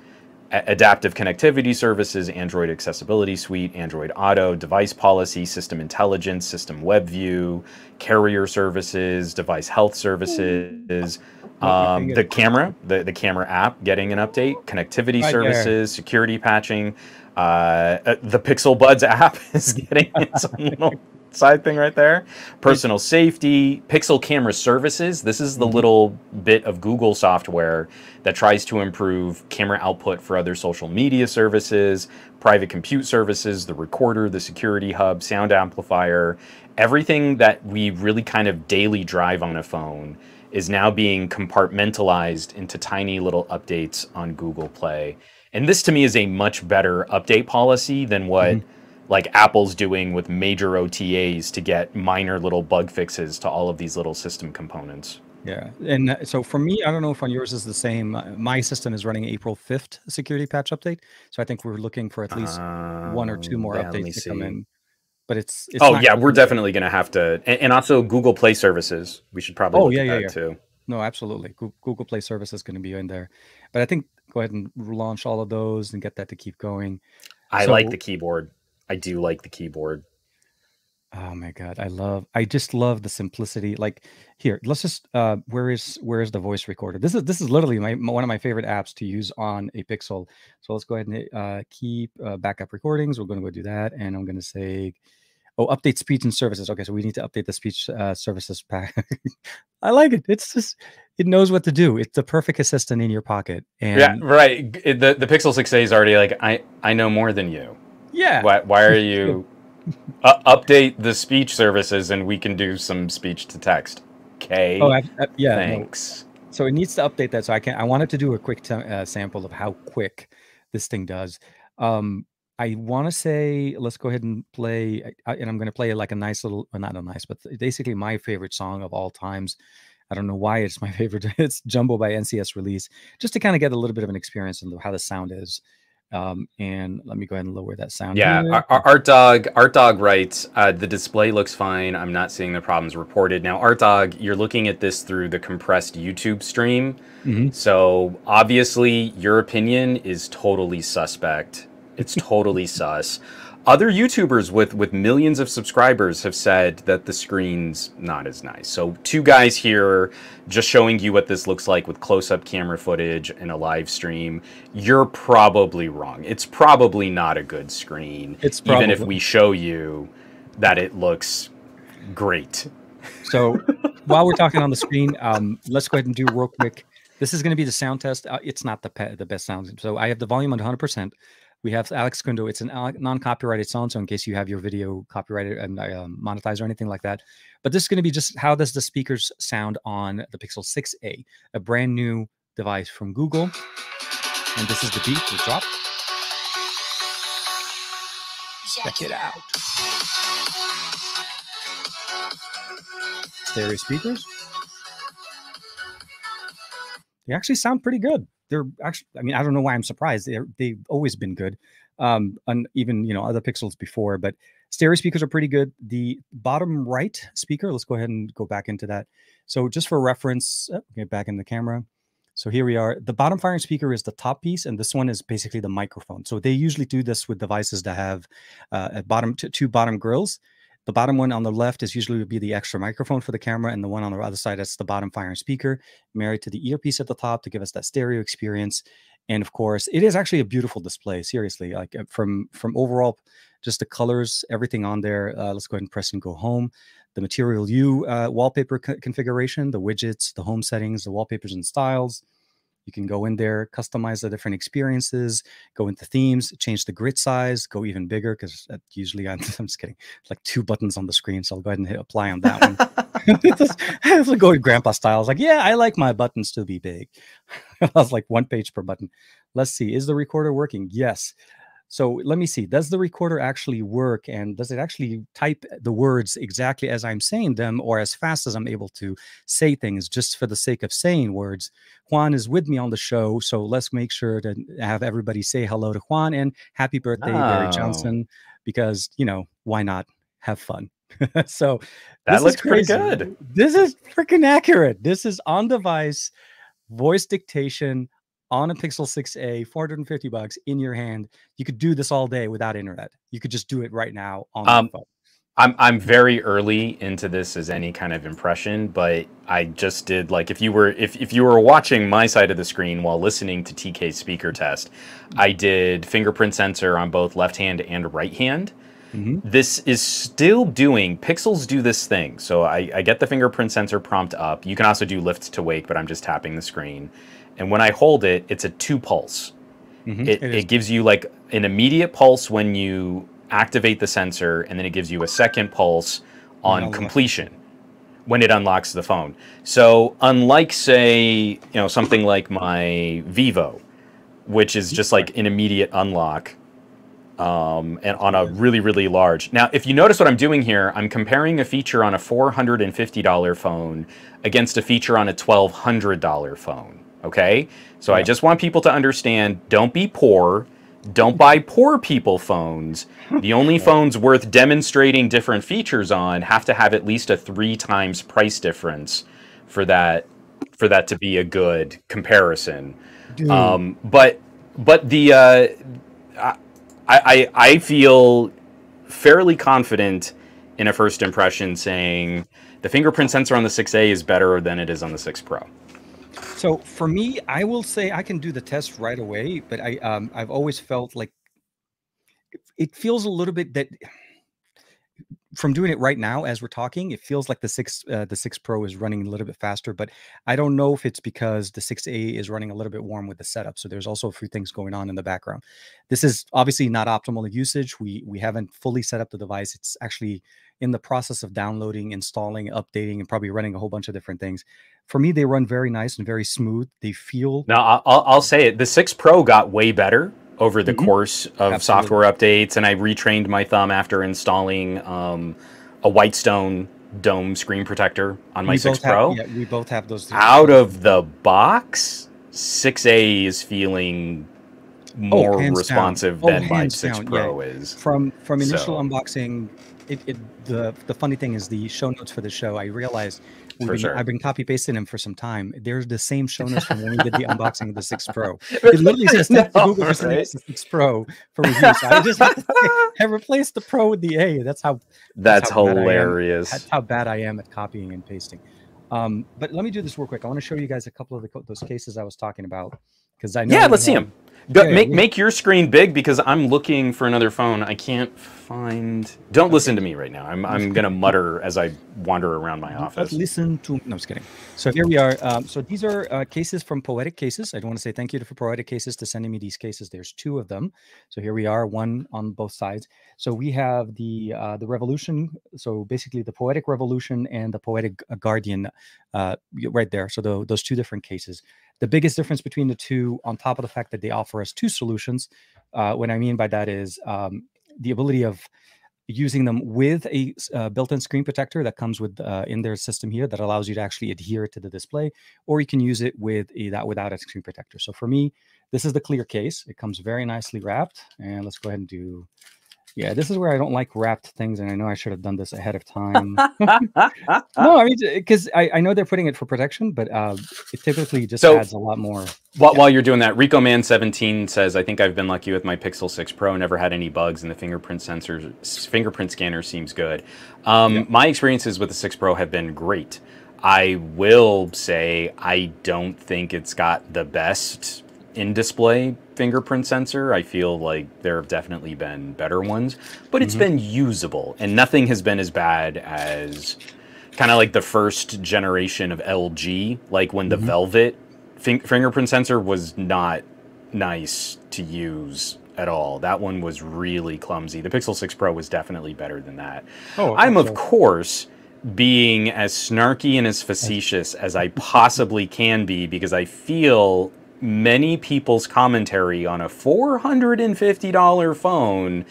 Adaptive connectivity services, Android accessibility suite, Android Auto, device policy, system intelligence, system web view, carrier services, device health services, um, the camera, the, the camera app getting an update, connectivity right services, there. security patching, uh, the Pixel Buds app is getting its own little side thing right there, personal safety, Pixel camera services. This is the little bit of Google software that tries to improve camera output for other social media services, private compute services, the recorder, the security hub, sound amplifier. Everything that we really kind of daily drive on a phone is now being compartmentalized into tiny little updates on Google Play. And this to me is a much better update policy than what mm-hmm. like Apple's doing with major O T As to get minor little bug fixes to all of these little system components. Yeah, and so for me, I don't know if on yours is the same. My system is running April fifth security patch update. So I think we're looking for at least um, one or two more yeah, updates to see. come in. But it's, it's Oh yeah, we're definitely gonna have to, and, and also Google Play services. We should probably oh, look yeah, at yeah, that yeah. too. No, absolutely. Google Play service is gonna be in there. But I think go ahead and launch all of those and get that to keep going. I so, like the keyboard. I do like the keyboard. Oh my God. I love, I just love the simplicity. Like here, let's just, uh, where is, where is the voice recorder? This is, this is literally my, one of my favorite apps to use on a Pixel. So let's go ahead and uh, keep uh, backup recordings. We're going to go do that. And I'm going to say, oh, update speech and services. Okay. So we need to update the speech uh, services pack. I like it. It's just, it knows what to do. It's the perfect assistant in your pocket. And yeah, right. The, the Pixel six A is already like, I, I know more than you. Yeah. Why, why are you uh, update the speech services and we can do some speech to text? Okay. Oh, I, I, yeah. Thanks. No. So it needs to update that. So I can. I wanted to do a quick t uh, sample of how quick this thing does. Um, I want to say, let's go ahead and play, I, and I'm going to play like a nice little, well, not a nice, but basically my favorite song of all times. I don't know why it's my favorite. It's Jumbo by N C S Release, just to kind of get a little bit of an experience on how the sound is. Um, and let me go ahead and lower that sound. Yeah, our, our, Art Dog, Art Dog writes, uh, the display looks fine. I'm not seeing the problems reported. Now, Art Dog, you're looking at this through the compressed YouTube stream. Mm-hmm. So obviously your opinion is totally suspect. It's totally sus. Other YouTubers with, with millions of subscribers have said that the screen's not as nice. So two guys here just showing you what this looks like with close-up camera footage and a live stream. You're probably wrong. It's probably not a good screen, it's probably. even if we show you that it looks great. So while we're talking on the screen, um, let's go ahead and do real quick. This is going to be the sound test. Uh, it's not the, pe the best sound. So I have the volume on one hundred percent. We have Alex Kundo. It's a non-copyrighted song, so in case you have your video copyrighted and uh, monetized or anything like that. But this is going to be just how does the speakers sound on the Pixel six A, a brand new device from Google. And this is the beat, the drop. Check it out. Stereo speakers. They actually sound pretty good. They're actually, I mean, I don't know why I'm surprised. They're, they've always been good. Um, and even, you know, other Pixels before, but stereo speakers are pretty good. The bottom right speaker, let's go ahead and go back into that. So just for reference, oh, get back in the camera. So here we are. The bottom firing speaker is the top piece, and this one is basically the microphone. So they usually do this with devices that have uh, a bottom two bottom grills. The bottom one on the left is usually would be the extra microphone for the camera, and the one on the other side, that's the bottom firing speaker, married to the earpiece at the top to give us that stereo experience. And of course, it is actually a beautiful display, seriously, like from, from overall, just the colors, everything on there. Uh, let's go ahead and press and go home. The Material U uh, wallpaper co configuration, the widgets, the home settings, the wallpapers and styles. You can go in there, customize the different experiences, go into themes, change the grid size, go even bigger, because usually I'm, I'm just kidding. It's like two buttons on the screen, so I'll go ahead and hit apply on that one. It's like going grandpa style. I was like, yeah, I like my buttons to be big. I was like one page per button. Let's see, is the recorder working? Yes. So let me see, does the recorder actually work, and does it actually type the words exactly as I'm saying them, or as fast as I'm able to say things just for the sake of saying words? Juan is with me on the show, so let's make sure to have everybody say hello to Juan and happy birthday, oh. Barry Johnson, because, you know, why not have fun? So that looks pretty good. This is freaking accurate. This is on device, voice dictation, on a Pixel six A, four hundred fifty bucks in your hand. You could do this all day without internet. You could just do it right now on um, the phone. I'm, I'm very early into this as any kind of impression, but I just did, like, if you were if, if you were watching my side of the screen while listening to T K's speaker test, I did fingerprint sensor on both left hand and right hand. Mm-hmm. This is still doing, Pixels do this thing. So I, I get the fingerprint sensor prompt up. You can also do lift to wake, but I'm just tapping the screen. And when I hold it, it's a two pulse. Mm-hmm. It, it, it gives you like an immediate pulse when you activate the sensor, and then it gives you a second pulse on completion when it unlocks the phone. So unlike, say, you know, something like my Vivo, which is just like an immediate unlock, um, and on a really, really large. Now, if you notice what I'm doing here, I'm comparing a feature on a four hundred fifty dollar phone against a feature on a twelve hundred dollar phone. Okay, so yeah. I just want people to understand, don't be poor. Don't buy poor people phones. The only phones worth demonstrating different features on have to have at least a three times price difference for that for that to be a good comparison. Um, but but the uh, I, I, I feel fairly confident in a first impression saying the fingerprint sensor on the six A is better than it is on the six Pro. So for me, I will say I can do the test right away, but I, um, I've always felt like it, it feels a little bit that from doing it right now as we're talking, it feels like the six, uh, the six Pro is running a little bit faster, but I don't know if it's because the six A is running a little bit warm with the setup. So there's also a few things going on in the background. This is obviously not optimal usage. We, we haven't fully set up the device. It's actually in the process of downloading, installing, updating, and probably running a whole bunch of different things. For me, they run very nice and very smooth. They feel... Now, I'll, I'll say it. The six Pro got way better over the mm-hmm. course of Absolutely. Software updates, and I retrained my thumb after installing um, a Whitestone dome screen protector on my six Pro. Have, yeah, we both have those. Out of the box, six A is feeling more oh, responsive down. than oh, my six Pro yeah. is. From, from initial so. unboxing... It, it, the the funny thing is the show notes for the show. I realized we've been, sure. I've been copy pasting them for some time. They're the same show notes from when we did the unboxing of the six Pro. It literally says no, to Google right. for the six Pro for reviews. So I just I replaced the Pro with the A. That's how. That's, that's how hilarious. That's how bad I am at copying and pasting. Um, but let me do this real quick. I want to show you guys a couple of the, those cases I was talking about because I know. Yeah, let's see them. Go, okay, make yeah. make your screen big because I'm looking for another phone. I can't find. Don't okay. listen to me right now. I'm I'm gonna mutter as I wander around my office. But listen to. No, I'm just kidding. So here we are. Um, so these are uh, cases from Poetic Cases. I do want to say thank you to Poetic Cases to sending me these cases. There's two of them. So here we are, one on both sides. So we have the uh, the Revolution. So basically the Poetic Revolution and the Poetic Guardian, uh, right there. So the, those two different cases. The biggest difference between the two, on top of the fact that they offer us two solutions, uh, what I mean by that is um, the ability of using them with a uh, built-in screen protector that comes with uh, in their system here that allows you to actually adhere to the display, or you can use it with a, that without a screen protector. So for me, this is the clear case. It comes very nicely wrapped, and let's go ahead and do. Yeah, this is where I don't like wrapped things, and I know I should have done this ahead of time. No, I mean, because I, I know they're putting it for protection, but uh, it typically just so, adds a lot more. While, yeah. while you're doing that, Rico Man seventeen says, I think I've been lucky with my Pixel six Pro, never had any bugs, and the fingerprint sensor, fingerprint scanner seems good. Um, yeah. My experiences with the six Pro have been great. I will say I don't think it's got the best in-display fingerprint sensor. I feel like there have definitely been better ones, but it's mm-hmm. been usable, and nothing has been as bad as kind of like the first generation of L G, like when the mm-hmm. Velvet fin fingerprint sensor was not nice to use at all. That one was really clumsy. The Pixel six Pro was definitely better than that. Oh, I'm, of course, being as snarky and as facetious as I possibly can be because I feel many people's commentary on a four hundred fifty dollar phone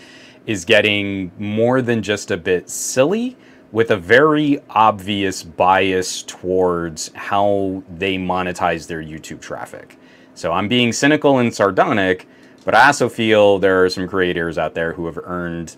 is getting more than just a bit silly, with a very obvious bias towards how they monetize their YouTube traffic. So I'm being cynical and sardonic, but I also feel there are some creators out there who have earned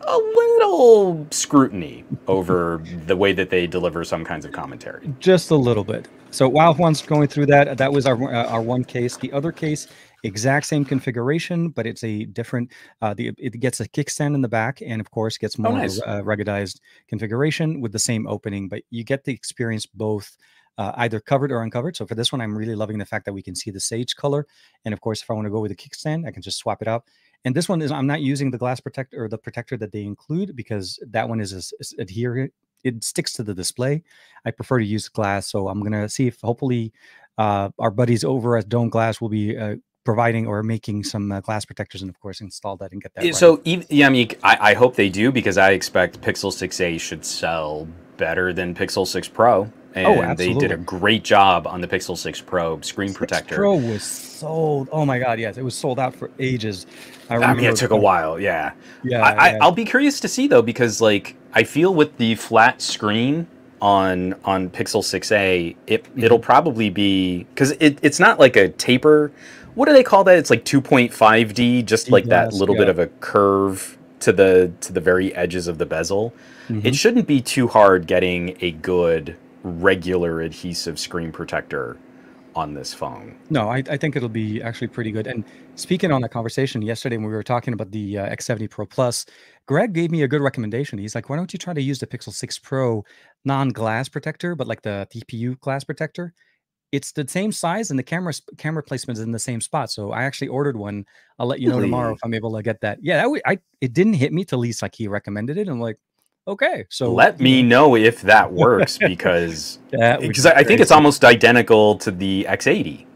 a little scrutiny over the way that they deliver some kinds of commentary. Just a little bit. So while Juan's going through that, that was our, uh, our one case. The other case, exact same configuration, but it's a different, uh, the, it gets a kickstand in the back and of course gets more oh, nice. uh, ruggedized configuration with the same opening, but you get to experience both Uh, either covered or uncovered. So for this one, I'm really loving the fact that we can see the sage color. And of course, if I want to go with a kickstand, I can just swap it out. And this one is, I'm not using the glass protector or the protector that they include because that one is, is, is adherent. It sticks to the display. I prefer to use glass. So I'm going to see if hopefully uh, our buddies over at Dome Glass will be uh, providing or making some uh, glass protectors and of course install that and get that. So right. yeah, I mean, I, I hope they do because I expect Pixel six A should sell better than Pixel six Pro. And oh, absolutely. They did a great job on the Pixel six Pro screen protector. Pro was sold. Oh my God, yes, it was sold out for ages. I, I mean, it took a while. Yeah, yeah. I, yeah. I, I'll be curious to see though, because like I feel with the flat screen on on Pixel six A, it mm-hmm. it'll probably be because it, it's not like a taper. What do they call that? It's like two point five D, just like yes, that little yeah. bit of a curve to the to the very edges of the bezel. Mm-hmm. It shouldn't be too hard getting a good regular adhesive screen protector on this phone. No, I, I think it'll be actually pretty good. And speaking on the conversation yesterday, when we were talking about the uh, X seventy Pro Plus, Greg gave me a good recommendation. He's like, why don't you try to use the Pixel six Pro non-glass protector, but like the T P U glass protector? It's the same size and the camera camera placement is in the same spot. So I actually ordered one. I'll let you know really? tomorrow if I'm able to get that. Yeah, that I, it didn't hit me till least like he recommended it. I'm like, okay, so let me know if that works because that because I, I think it's almost identical to the X eighty,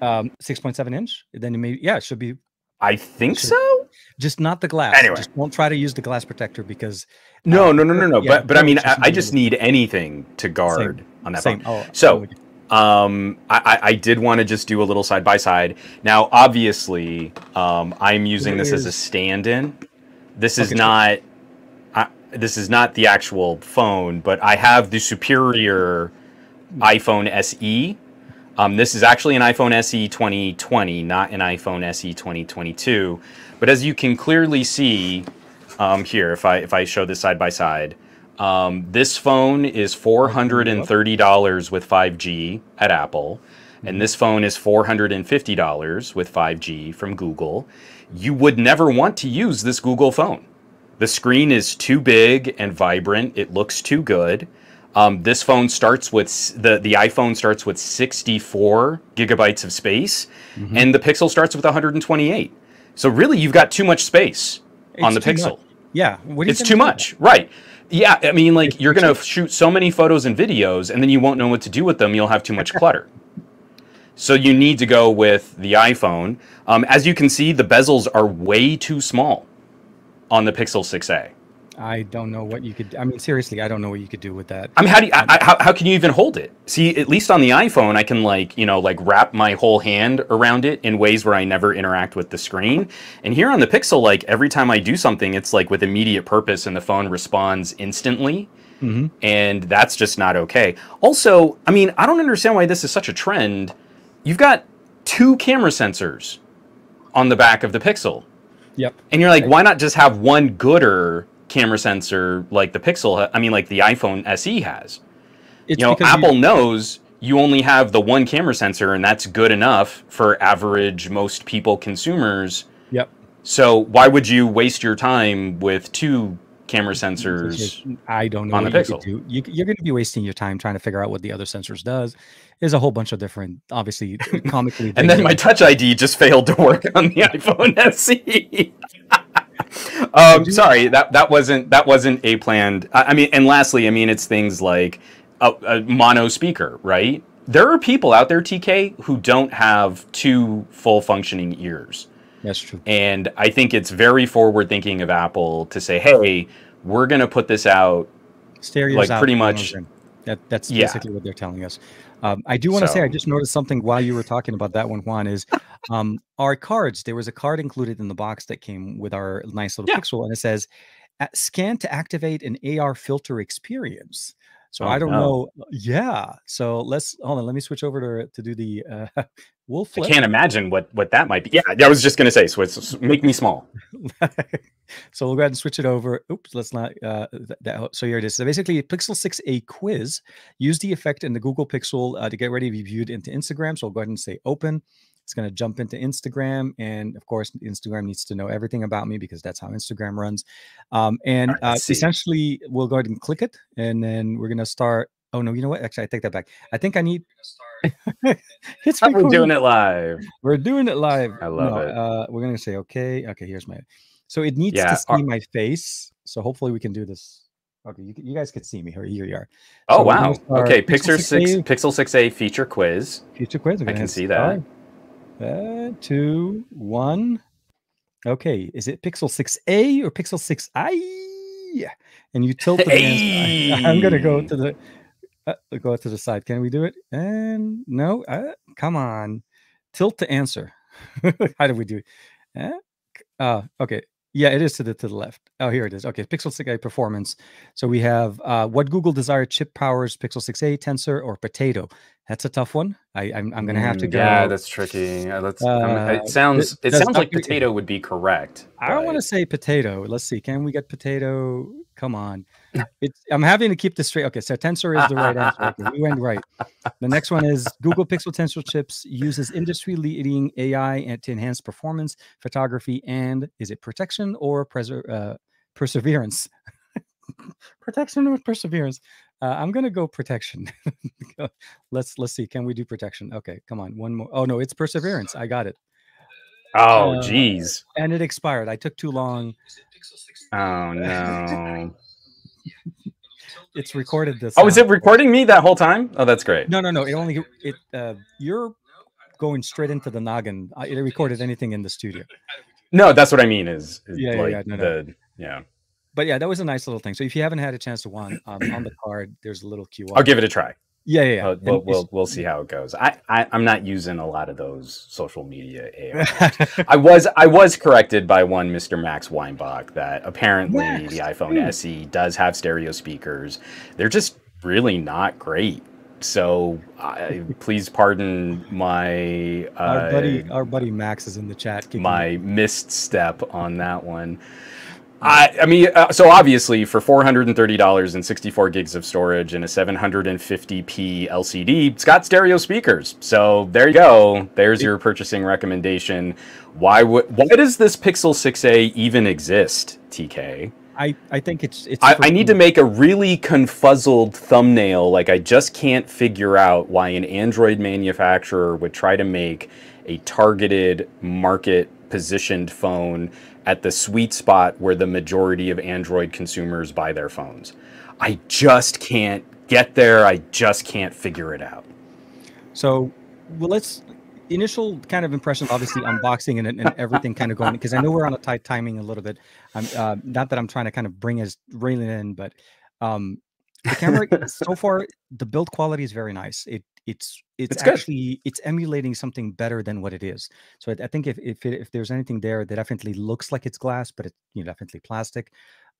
um, six point seven inch. Then maybe yeah, it should be. I think should, so. Just not the glass. Anyway, just don't try to use the glass protector because no, um, no, no, no, no. Yeah, but but I mean, I, I just need anything to guard same, on that same. phone. Oh, so um, I I did want to just do a little side by side. Now, obviously, um, I'm using There's... this as a stand-in. This is okay, not. Sure. This is not the actual phone, but I have the superior iPhone S E. Um, this is actually an iPhone S E twenty twenty, not an iPhone S E twenty twenty-two. But as you can clearly see um, here, if I if I show this side by side, um, this phone is four hundred thirty dollars with five G at Apple, and this phone is four hundred fifty dollars with five G from Google. You would never want to use this Google phone. The screen is too big and vibrant. It looks too good. Um, this phone starts with the the iPhone starts with sixty-four gigabytes of space, mm-hmm. and the Pixel starts with one hundred twenty-eight. So really, you've got too much space it's on the Pixel. Much. Yeah, what do you it's too much, about? right? Yeah, I mean, like you're gonna shoot so many photos and videos, and then you won't know what to do with them. You'll have too much clutter. So you need to go with the iPhone. Um, as you can see, the bezels are way too small on the Pixel six A. I don't know what you could, I mean, seriously, I don't know what you could do with that. I mean, how do you, I, I, how, how can you even hold it? See, at least on the iPhone, I can like, you know, like wrap my whole hand around it in ways where I never interact with the screen. And here on the Pixel, like every time I do something, it's like with immediate purpose and the phone responds instantly. Mm-hmm. And that's just not okay. Also, I mean, I don't understand why this is such a trend. You've got two camera sensors on the back of the Pixel. Yep. And you're like, why not just have one gooder camera sensor like the Pixel? I mean, like the iPhone S E has. It's you know, Apple you... knows you only have the one camera sensor, and that's good enough for average most people consumers. Yep. So why would you waste your time with two camera sensors? I don't know on the Pixel. You you, you're going to be wasting your time trying to figure out what the other sensors does. There's a whole bunch of different, obviously, comically. And then my Touch I D just failed to work on the iPhone S E. um, sorry, that that wasn't that wasn't a planned. I, I mean, and lastly, I mean, it's things like a, a mono speaker, right? There are people out there, T K, who don't have two full functioning ears. That's true. And I think it's very forward thinking of Apple to say, hey, we're going to put this out Stereo's like out pretty much That that's yeah. basically what they're telling us. Um, I do want to so. say I just noticed something while you were talking about that one, Juan, is um, our cards. There was a card included in the box that came with our nice little yeah. Pixel, and it says, "Scan to activate an A R filter experience." So oh, I don't no. know. Yeah. So let's hold on. Let me switch over to to do the. Uh, we'll flip. I can't imagine what what that might be. Yeah, I was just gonna say. So it's make me small. So we'll go ahead and switch it over. Oops. Let's not. Uh, that, so here it is. So basically, Pixel six A quiz. Use the effect in the Google Pixel uh, to get ready to be viewed into Instagram. So we'll go ahead and say open. It's going to jump into Instagram. And of course, Instagram needs to know everything about me because that's how Instagram runs. Um, and uh, essentially, we'll go ahead and click it. And then we're going to start. Oh, no, you know what? Actually, I take that back. I think I need to start. It's we're doing it live. We're doing it live. I love no, it. Uh, we're going to say, OK. OK, here's my. So it needs yeah, to see our... my face. So hopefully we can do this. OK, you, you guys could see me. Here, here you are. Oh, so wow. OK, Pixel six, Pixel six A feature quiz. Feature quiz. I can see that. Start. Uh, two, one. Okay, is it Pixel six A or Pixel six I? And you tilt. The hey. I, I'm gonna go to the uh, go to the side. Can we do it? And no, uh, come on, tilt to answer. How do we do it? Uh, uh, okay, yeah, it is to the to the left. Oh, here it is. Okay, Pixel six A performance. So we have uh, what Google desired chip powers Pixel six A, Tensor or Potato. That's a tough one. I, I'm, I'm going to have to go. Yeah, that's tricky. Uh, let's, uh, it sounds it sounds like potato would be correct. I don't want to say potato. Let's see. Can we get potato? Come on. It's, I'm having to keep this straight. Okay, so Tensor is the right answer. We went right. The next one is Google Pixel Tensor chips uses industry-leading A I to enhance performance, photography, and is it protection or preser uh, perseverance? Protection or perseverance? Uh, I'm gonna go protection. let's let's see. Can we do protection? Okay, come on. One more. Oh no, it's perseverance. I got it. Oh uh, geez. And it expired. I took too long. Oh no. It's recorded this. Oh, is it recording me that whole time? Oh, that's great. No, no, no. It only it. Uh, you're going straight into the noggin. I, it recorded anything in the studio. No, that's what I mean. Is, is yeah, like yeah, yeah. No, the no. yeah. But yeah, that was a nice little thing. So if you haven't had a chance to one um, on the card, there's a little Q R. I'll give it a try. Yeah, yeah, yeah. Uh, we'll, we'll we'll see how it goes. I, I I'm not using a lot of those social media A Rs. I was I was corrected by one Mister Max Weinbach that apparently Max. the iPhone mm. S E does have stereo speakers. They're just really not great. So I, please pardon my uh, our buddy our buddy Max is in the chat. My misstep on that one. I, I mean, uh, so obviously for four hundred thirty dollars and sixty-four gigs of storage and a seven hundred fifty p L C D, it's got stereo speakers. So there you go. There's your purchasing recommendation. Why would why does this Pixel six A even exist, T K? I, I think it's... it's I, I need to make a really confuzzled thumbnail. Like, I just can't figure out why an Android manufacturer would try to make a targeted market positioned phone at the sweet spot where the majority of Android consumers buy their phones. I just can't get there. I just can't figure it out. So, well, let's initial kind of impressions, obviously unboxing and, and everything kind of going, because I know we're on a tight timing a little bit. I'm uh, not that I'm trying to kind of bring us railing in, but um, the camera so far, the build quality is very nice. It It's it's, it's actually it's emulating something better than what it is. So I, I think if if, it, if there's anything there that definitely looks like it's glass, but it's you know, definitely plastic.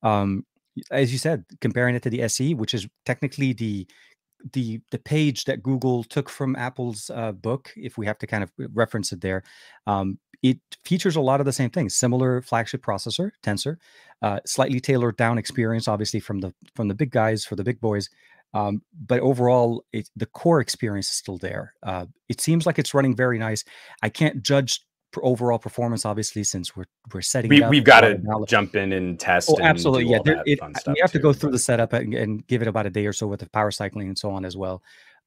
Um, as you said, comparing it to the S E, which is technically the the the page that Google took from Apple's uh, book, if we have to kind of reference it there, um, it features a lot of the same things: similar flagship processor, Tensor, uh, slightly tailored down experience, obviously from the from the big guys for the big boys. Um, but overall, it, the core experience is still there. Uh, it seems like it's running very nice. I can't judge overall performance, obviously, since we're we're setting. We, it up we've got to jump in and test. Oh, and absolutely, yeah. There, it, we have too. to go through the setup and, and give it about a day or so with the power cycling and so on as well.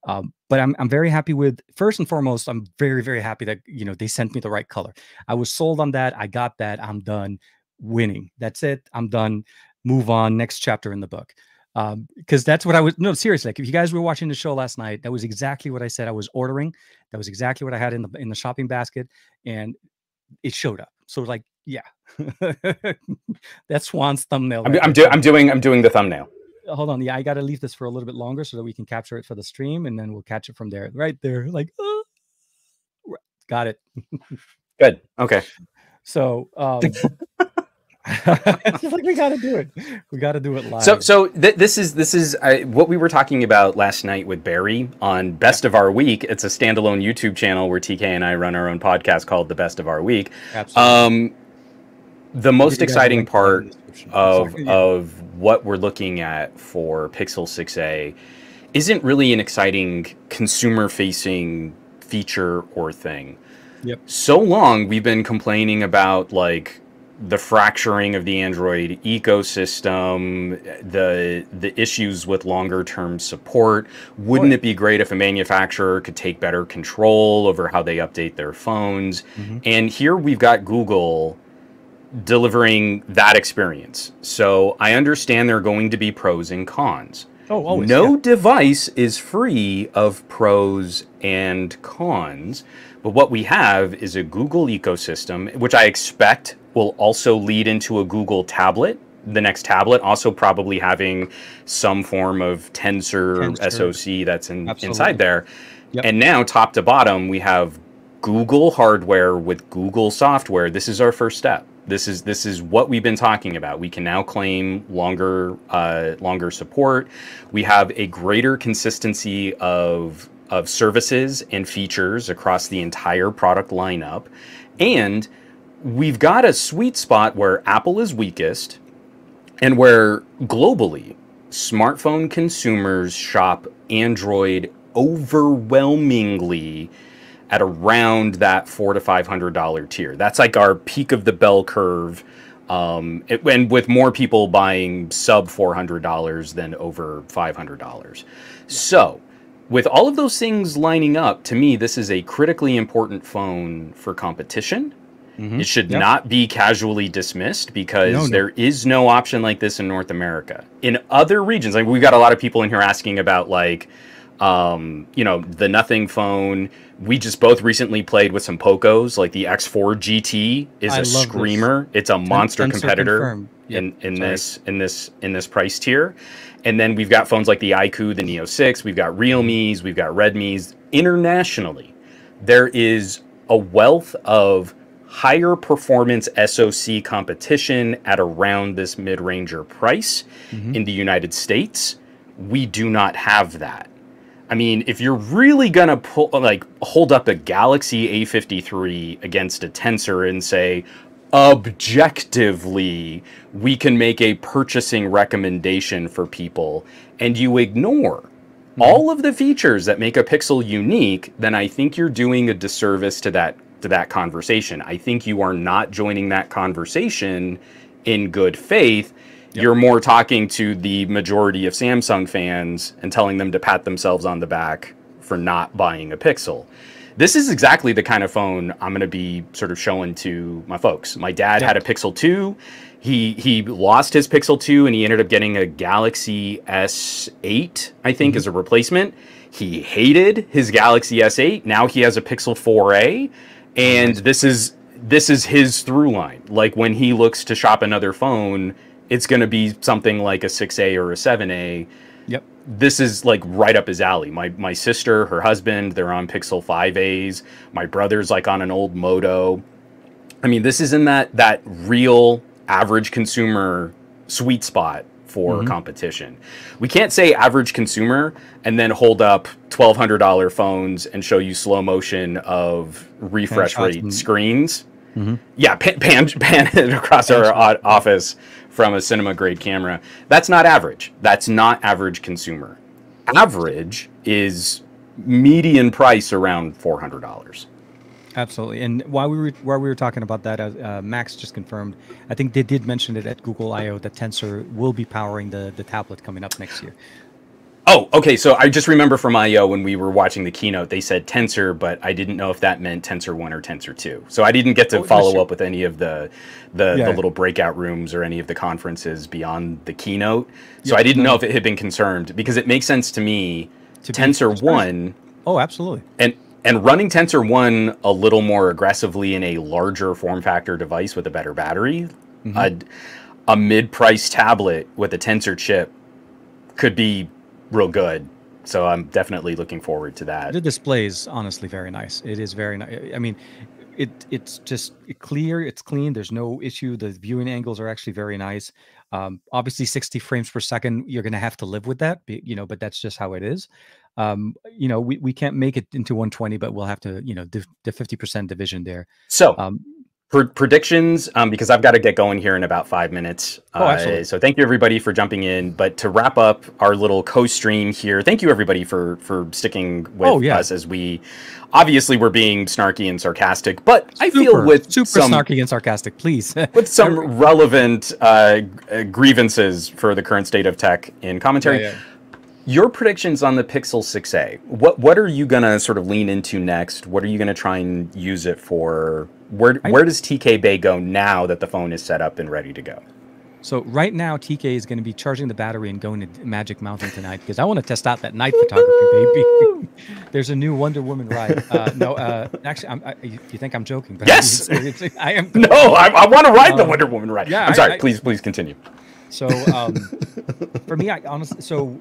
Um, but I'm I'm very happy with. First and foremost, I'm very very happy that you know they sent me the right color. I was sold on that. I got that. I'm done. Winning. That's it. I'm done. Move on. Next chapter in the book. Um, because that's what I was, no, seriously, like if you guys were watching the show last night, that was exactly what I said I was ordering. That was exactly what I had in the, in the shopping basket and it showed up. So like, yeah, that's Juan's thumbnail. Right I'm, I'm, do, I'm doing, I'm doing the thumbnail. hold on. Yeah, I got to leave this for a little bit longer so that we can capture it for the stream, and then we'll catch it from there. Right there. Like, oh, got it. Good. Okay. So, um, it's just like, we got to do it. We got to do it live. So, so th this is this is uh, what we were talking about last night with Barry on Best of Our Week. It's a standalone YouTube channel where T K and I run our own podcast called The Best of Our Week. Absolutely. Um, the most exciting part of yeah. of what we're looking at for Pixel six A isn't really an exciting consumer-facing feature or thing. Yep. So long we've been complaining about like the fracturing of the Android ecosystem, the the issues with longer term support. Wouldn't it be great if a manufacturer could take better control over how they update their phones? Mm-hmm. And here we've got Google delivering that experience. So I understand there are going to be pros and cons. Oh, always, no yeah. device is free of pros and cons. But what we have is a Google ecosystem, which I expect will also lead into a Google tablet. The next tablet also probably having some form of Tensor, Tensor. S O C that's in, inside there. Yep. And now top to bottom, we have Google hardware with Google software. This is our first step. This is this is what we've been talking about. We can now claim longer uh, longer support. We have a greater consistency of of services and features across the entire product lineup, and we've got a sweet spot where Apple is weakest, and where globally smartphone consumers shop Android overwhelmingly at around that four to five hundred dollar tier. That's like our peak of the bell curve, um, it, and with more people buying sub four hundred dollars than over five hundred dollars. So, with all of those things lining up, to me, this is a critically important phone for competition. Mm-hmm. It should yep. not be casually dismissed because no, no. there is no option like this in North America. In other regions, like we've got a lot of people in here asking about like. Um, you know, the Nothing phone. We just both recently played with some Pocos. Like the X four G T is I a screamer. This. It's a monster Tensor competitor yep. in, in this in this in this price tier. And then we've got phones like the iQOO, the Neo Six. We've got Realme's. We've got Redmi's. Internationally, there is a wealth of higher performance S O C competition at around this mid-ranger price. Mm-hmm. In the United States, we do not have that. I mean, if you're really gonna pull, like, hold up a Galaxy A fifty-three against a Tensor and say, objectively, we can make a purchasing recommendation for people, and you ignore mm-hmm. all of the features that make a Pixel unique, then I think you're doing a disservice to that to that conversation. I think you are not joining that conversation in good faith. You're more talking to the majority of Samsung fans and telling them to pat themselves on the back for not buying a Pixel. This is exactly the kind of phone I'm going to be sort of showing to my folks. My dad had a Pixel two. He he lost his Pixel two and he ended up getting a Galaxy S eight, I think, mm-hmm. as a replacement. He hated his Galaxy S eight. Now he has a Pixel four A, and this is this is his through line. Like when he looks to shop another phone, it's going to be something like a six A or a seven A. Yep. This is like right up his alley. My my sister, her husband, they're on Pixel five A's. My brother's like on an old Moto. I mean, this is in that that real average consumer sweet spot for mm-hmm. competition. We can't say average consumer and then hold up twelve hundred dollar phones and show you slow motion of refresh rate awesome. Screens. Mm-hmm. Yeah, pan, pan, pan it across our office from a cinema grade camera. That's not average. That's not average consumer. Average is median price around four hundred dollars. Absolutely. And while we were while we were talking about that, uh, Max just confirmed, I think they did mention it at Google I O that Tensor will be powering the, the tablet coming up next year. Oh, okay. So I just remember from I O when we were watching the keynote, they said Tensor, but I didn't know if that meant Tensor one or Tensor two. So I didn't get to follow up with any of the the, yeah. the little breakout rooms or any of the conferences beyond the keynote. So yeah, I didn't no. know if it had been confirmed, because it makes sense to me to Tensor one. Oh, absolutely. And and running Tensor one a little more aggressively in a larger form factor device with a better battery, mm-hmm. a, a mid-price tablet with a Tensor chip could be real good. So I'm definitely looking forward to that. The display is honestly very nice. It is very nice. I mean, it it's just clear. It's clean. There's no issue. The viewing angles are actually very nice. Um, obviously, sixty frames per second, you're going to have to live with that, you know, but that's just how it is. Um, you know, we, we can't make it into one twenty, but we'll have to, you know, the fifty percent division there. So um, pr predictions, um, because I've got to get going here in about five minutes. Oh, uh, so thank you, everybody, for jumping in. But to wrap up our little co-stream here, thank you, everybody, for for sticking with oh, yeah. us as we obviously we're being snarky and sarcastic, but super, I feel with super some, snarky and sarcastic, please, with some relevant uh, grievances for the current state of tech in commentary. Yeah, yeah. Your predictions on the Pixel six A, what what are you going to sort of lean into next? What are you going to try and use it for? Where where does T K Bay go now that the phone is set up and ready to go? So right now, T K is going to be charging the battery and going to Magic Mountain tonight because I want to test out that night photography, baby. There's a new Wonder Woman ride. Uh, no, uh, actually, I'm, I, you think I'm joking. But yes! I, it's, it's, I am. No, I, I want to ride um, the Wonder Woman ride. Yeah, I'm sorry. I, I, please, please continue. So um, for me, I honestly... so.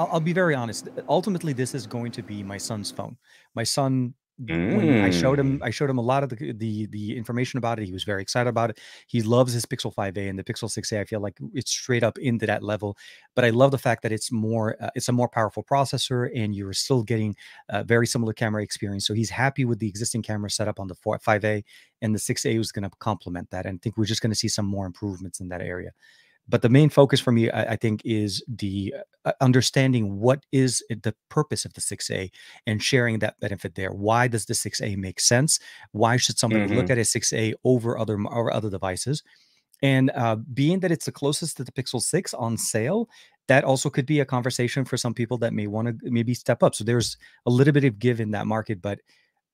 I'll, I'll be very honest. Ultimately, this is going to be my son's phone. My son, mm. when I showed him, I showed him a lot of the, the the information about it. He was very excited about it. He loves his Pixel five A and the Pixel six A. I feel like it's straight up into that level. But I love the fact that it's more, uh, it's a more powerful processor, and you're still getting a very similar camera experience. So he's happy with the existing camera setup on the five A, and the six A was going to complement that. And I think we're just going to see some more improvements in that area. But the main focus for me, I, I think, is the uh, understanding what is the purpose of the six A and sharing that benefit there. Why does the six A make sense? Why should somebody mm-hmm. look at a six A over other or other devices? And uh, being that it's the closest to the Pixel six on sale, that also could be a conversation for some people that may want to maybe step up. So there's a little bit of give in that market. But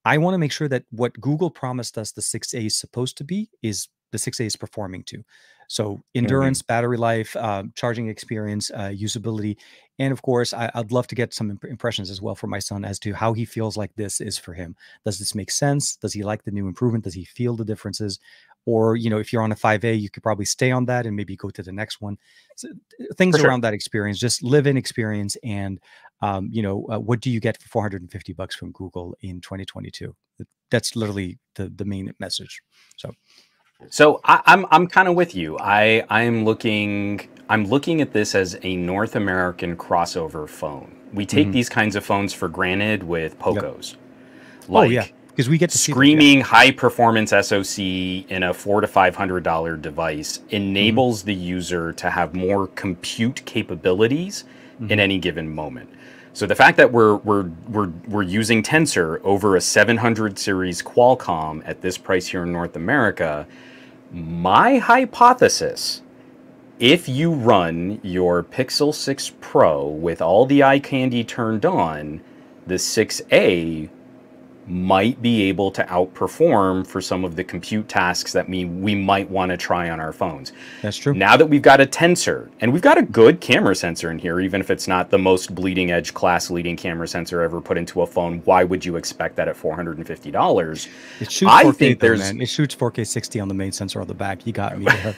I want to make sure that what Google promised us the six A is supposed to be is the six A is performing to. So endurance, mm-hmm. battery life, uh, charging experience, uh, usability. And of course, I, I'd love to get some imp impressions as well for my son as to how he feels like this is for him. Does this make sense? Does he like the new improvement? Does he feel the differences? Or, you know, if you're on a five A, you could probably stay on that and maybe go to the next one. So, things for around sure. that experience, just live in experience. And, um, you know, uh, what do you get for four hundred fifty bucks from Google in twenty twenty-two? That's literally the, the main message. So. So I, I'm I'm kind of with you. I I'm looking I'm looking at this as a North American crossover phone. We take mm-hmm. these kinds of phones for granted with Pocos, yep. like oh, yeah. because we get to screaming yeah. high performance S O C in a four to five hundred dollar device enables mm-hmm. the user to have more compute capabilities mm-hmm. in any given moment. So the fact that we're we're we're we're using Tensor over a seven hundred series Qualcomm at this price here in North America. My hypothesis, if you run your Pixel six Pro with all the eye candy turned on, the six A might be able to outperform for some of the compute tasks that we, we might want to try on our phones. That's true. Now that we've got a Tensor, and we've got a good camera sensor in here, even if it's not the most bleeding edge class leading camera sensor ever put into a phone, why would you expect that at four hundred fifty dollars? It shoots I four K, think there's... man. It shoots four K sixty on the main sensor on the back. You got me there.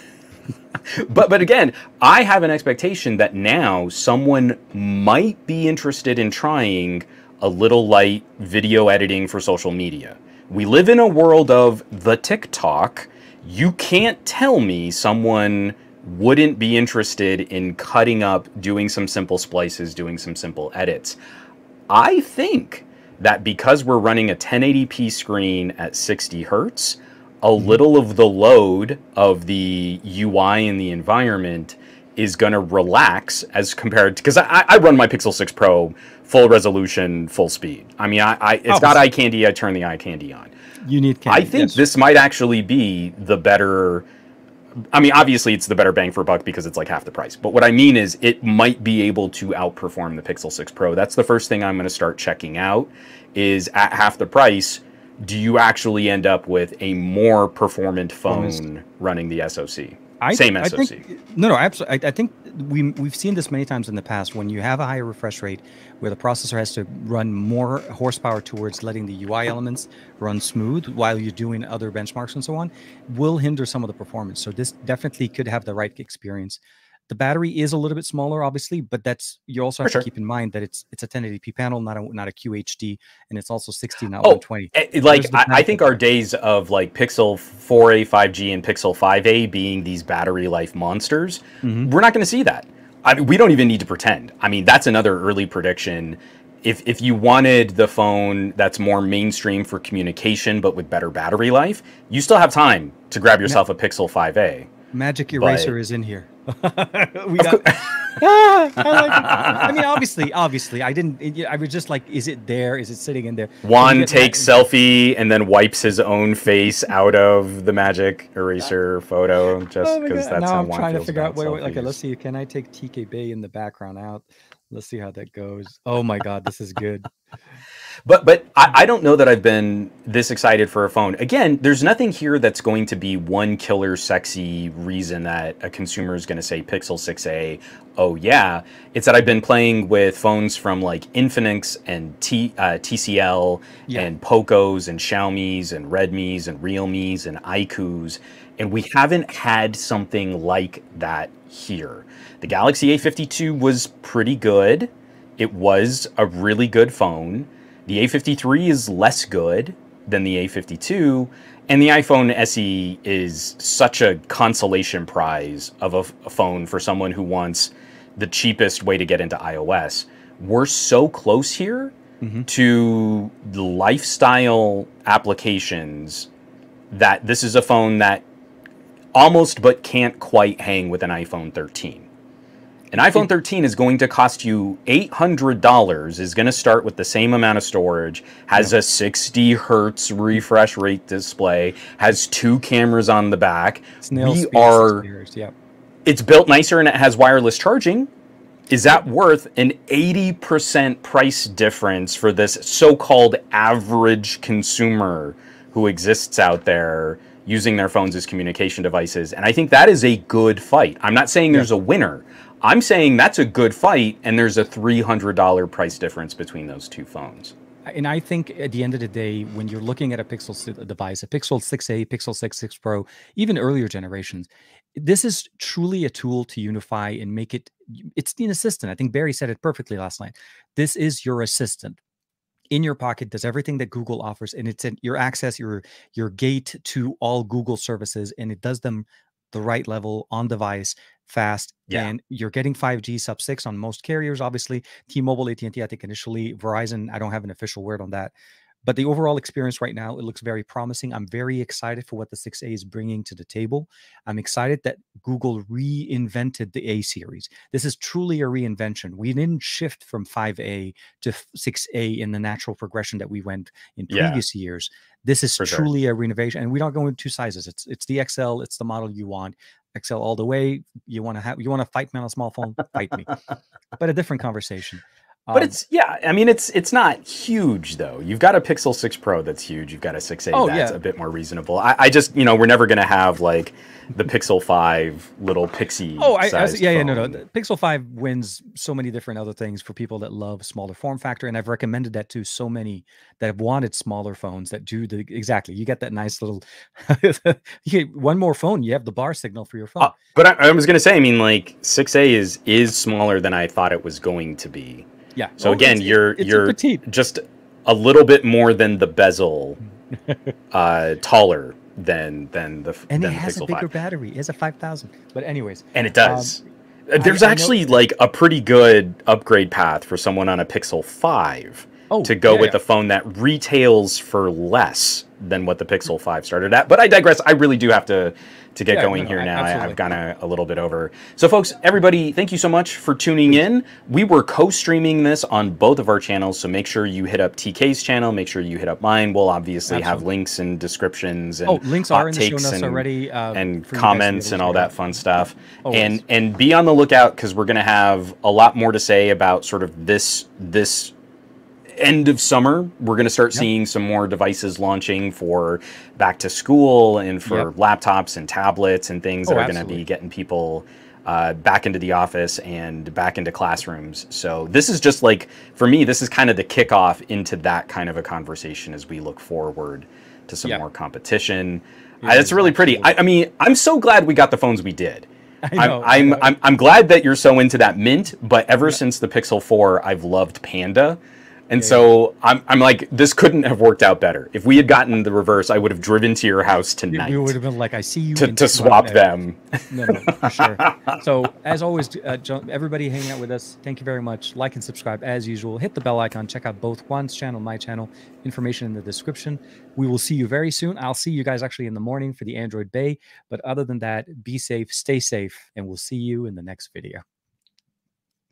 But but again, I have an expectation that now someone might be interested in trying a little light video editing for social media. We live in a world of the TikTok. You can't tell me someone wouldn't be interested in cutting up, doing some simple splices, doing some simple edits. I think that because we're running a ten eighty p screen at sixty hertz, a little of the load of the U I and the environment is going to relax as compared to, because I, I run my Pixel six Pro full resolution, full speed. I mean, I, I it's oh, got eye candy. I turn the eye candy on. You need candy. I think yes. this might actually be the better. I mean, obviously it's the better bang for buck because it's like half the price. But what I mean is it might be able to outperform the Pixel six Pro. That's the first thing I'm going to start checking out is at half the price. Do you actually end up with a more performant phone Honestly. running the S O C? I, Same S O C. I think, no, no, absolutely. I, I think we, we've seen this many times in the past. When you have a higher refresh rate where the processor has to run more horsepower towards letting the U I elements run smooth while you're doing other benchmarks and so on, will hinder some of the performance. So this definitely could have the right experience. The battery is a little bit smaller, obviously, but that's you also have For to sure. keep in mind that it's it's a ten eighty p panel, not a not a Q H D, and it's also sixty, not oh, one twenty. It, like I, I think our days of like Pixel four A, five G, and Pixel five A being these battery life monsters, mm-hmm. we're not going to see that. I mean, we don't even need to pretend. I mean, that's another early prediction. If, if you wanted the phone that's more mainstream for communication, but with better battery life, you still have time to grab yourself a Pixel five A. Magic Eraser but, is in here. we got, ah, I, like I mean, obviously, obviously, I didn't, it, I was just like, is it there? Is it sitting in there? Juan takes that selfie and then wipes his own face out of the Magic Eraser photo just because oh that's now how I'm Juan trying to figure out where, okay, let's see, can I take T K Bay in the background out? Let's see how that goes. Oh my God, this is good. But but I, I don't know that I've been this excited for a phone. Again, there's nothing here that's going to be one killer sexy reason that a consumer is going to say Pixel six A, oh yeah. It's that I've been playing with phones from like Infinix and T, uh, T C L yeah. and Pocos and Xiaomi's and Redmi's and Realme's and iQOO's. And we haven't had something like that here. The Galaxy A fifty-two was pretty good. It was a really good phone. The A fifty-three is less good than the A fifty-two. And the iPhone S E is such a consolation prize of a, a phone for someone who wants the cheapest way to get into iOS. We're so close here mm-hmm. to the lifestyle applications that this is a phone that almost but can't quite hang with an iPhone thirteen. An iPhone thirteen is going to cost you eight hundred dollars, is going to start with the same amount of storage, has yeah. a sixty hertz refresh rate display, has two cameras on the back. It's we are, yeah. It's built nicer and it has wireless charging. Is that worth an eighty percent price difference for this so-called average consumer who exists out there using their phones as communication devices? And I think that is a good fight. I'm not saying there's yeah. a winner. I'm saying that's a good fight, and there's a three hundred dollar price difference between those two phones. And I think at the end of the day, when you're looking at a Pixel device, a Pixel six A, Pixel six, six Pro, even earlier generations, this is truly a tool to unify and make it, it's an assistant. I think Barry said it perfectly last night. This is your assistant. In your pocket, does everything that Google offers, and it's in your access, your your gate to all Google services, and it does them the right level on device, fast, yeah. and you're getting five G sub six on most carriers. Obviously, T-Mobile, A T and T, I think initially, Verizon. I don't have an official word on that, but the overall experience right now, it looks very promising. I'm very excited for what the six A is bringing to the table. I'm excited that Google reinvented the A series. This is truly a reinvention. We didn't shift from five A to six A in the natural progression that we went in previous yeah. years. This is for truly sure. a renovation, and we're not going with two sizes. It's it's the X L, it's the model you want. X L all the way. You want to have you want to fight me on a small phone? Fight me. But a different conversation. But um, it's, yeah, I mean, it's it's not huge, though. You've got a Pixel six Pro that's huge. You've got a six A oh, that's yeah. a bit more reasonable. I, I just, you know, we're never going to have, like, the Pixel five little pixie Oh, I, I was, yeah, phone. yeah, no, no. Pixel five wins so many different other things for people that love smaller form factor, and I've recommended that to so many that have wanted smaller phones that do the, exactly, you get that nice little, you get one more phone, you have the bar signal for your phone. Uh, but I, I was going to say, I mean, like, six A is is smaller than I thought it was going to be. Yeah. So well, again, it's, you're it's you're petite. Just a little bit more than the bezel, uh, taller than than the and than it has the Pixel a bigger five. Battery. It has a five thousand. But anyways, and it does. Um, There's I, actually I like a pretty good upgrade path for someone on a Pixel five oh, to go yeah, with yeah. a phone that retails for less than what the Pixel five started at. But I digress. I really do have to to get yeah, going no, here I, now. Absolutely. I've gone a, a little bit over. So folks, everybody, thank you so much for tuning in. We were co-streaming this on both of our channels, so make sure you hit up T K's channel, make sure you hit up mine. We'll obviously absolutely. Have links and descriptions and oh, links are in the show notes and, already, um, and comments and all that fun stuff. Always. And and be on the lookout because we're gonna have a lot more to say about sort of this this end of summer. We're going to start yep. seeing some more devices launching for back to school and for yep. laptops and tablets and things oh, that are going to be getting people uh, back into the office and back into classrooms. So this is just like, for me, this is kind of the kickoff into that kind of a conversation as we look forward to some yep. more competition. It's yeah, uh, really pretty. I, I mean, I'm so glad we got the phones we did. I know. I'm, I'm, I'm, I'm glad that you're so into that mint, but ever yeah. since the Pixel four, I've loved Panda. And yeah, so yeah. I'm, I'm like, this couldn't have worked out better. If we had gotten the reverse, I would have driven to your house tonight. You would have been like, I see you. To, to swap them. No, no, for sure. So as always, uh, everybody hanging out with us, thank you very much. Like and subscribe as usual. Hit the bell icon. Check out both Juan's channel, my channel. Information in the description. We will see you very soon. I'll see you guys actually in the morning for the Android Bay. But other than that, be safe, stay safe, and we'll see you in the next video.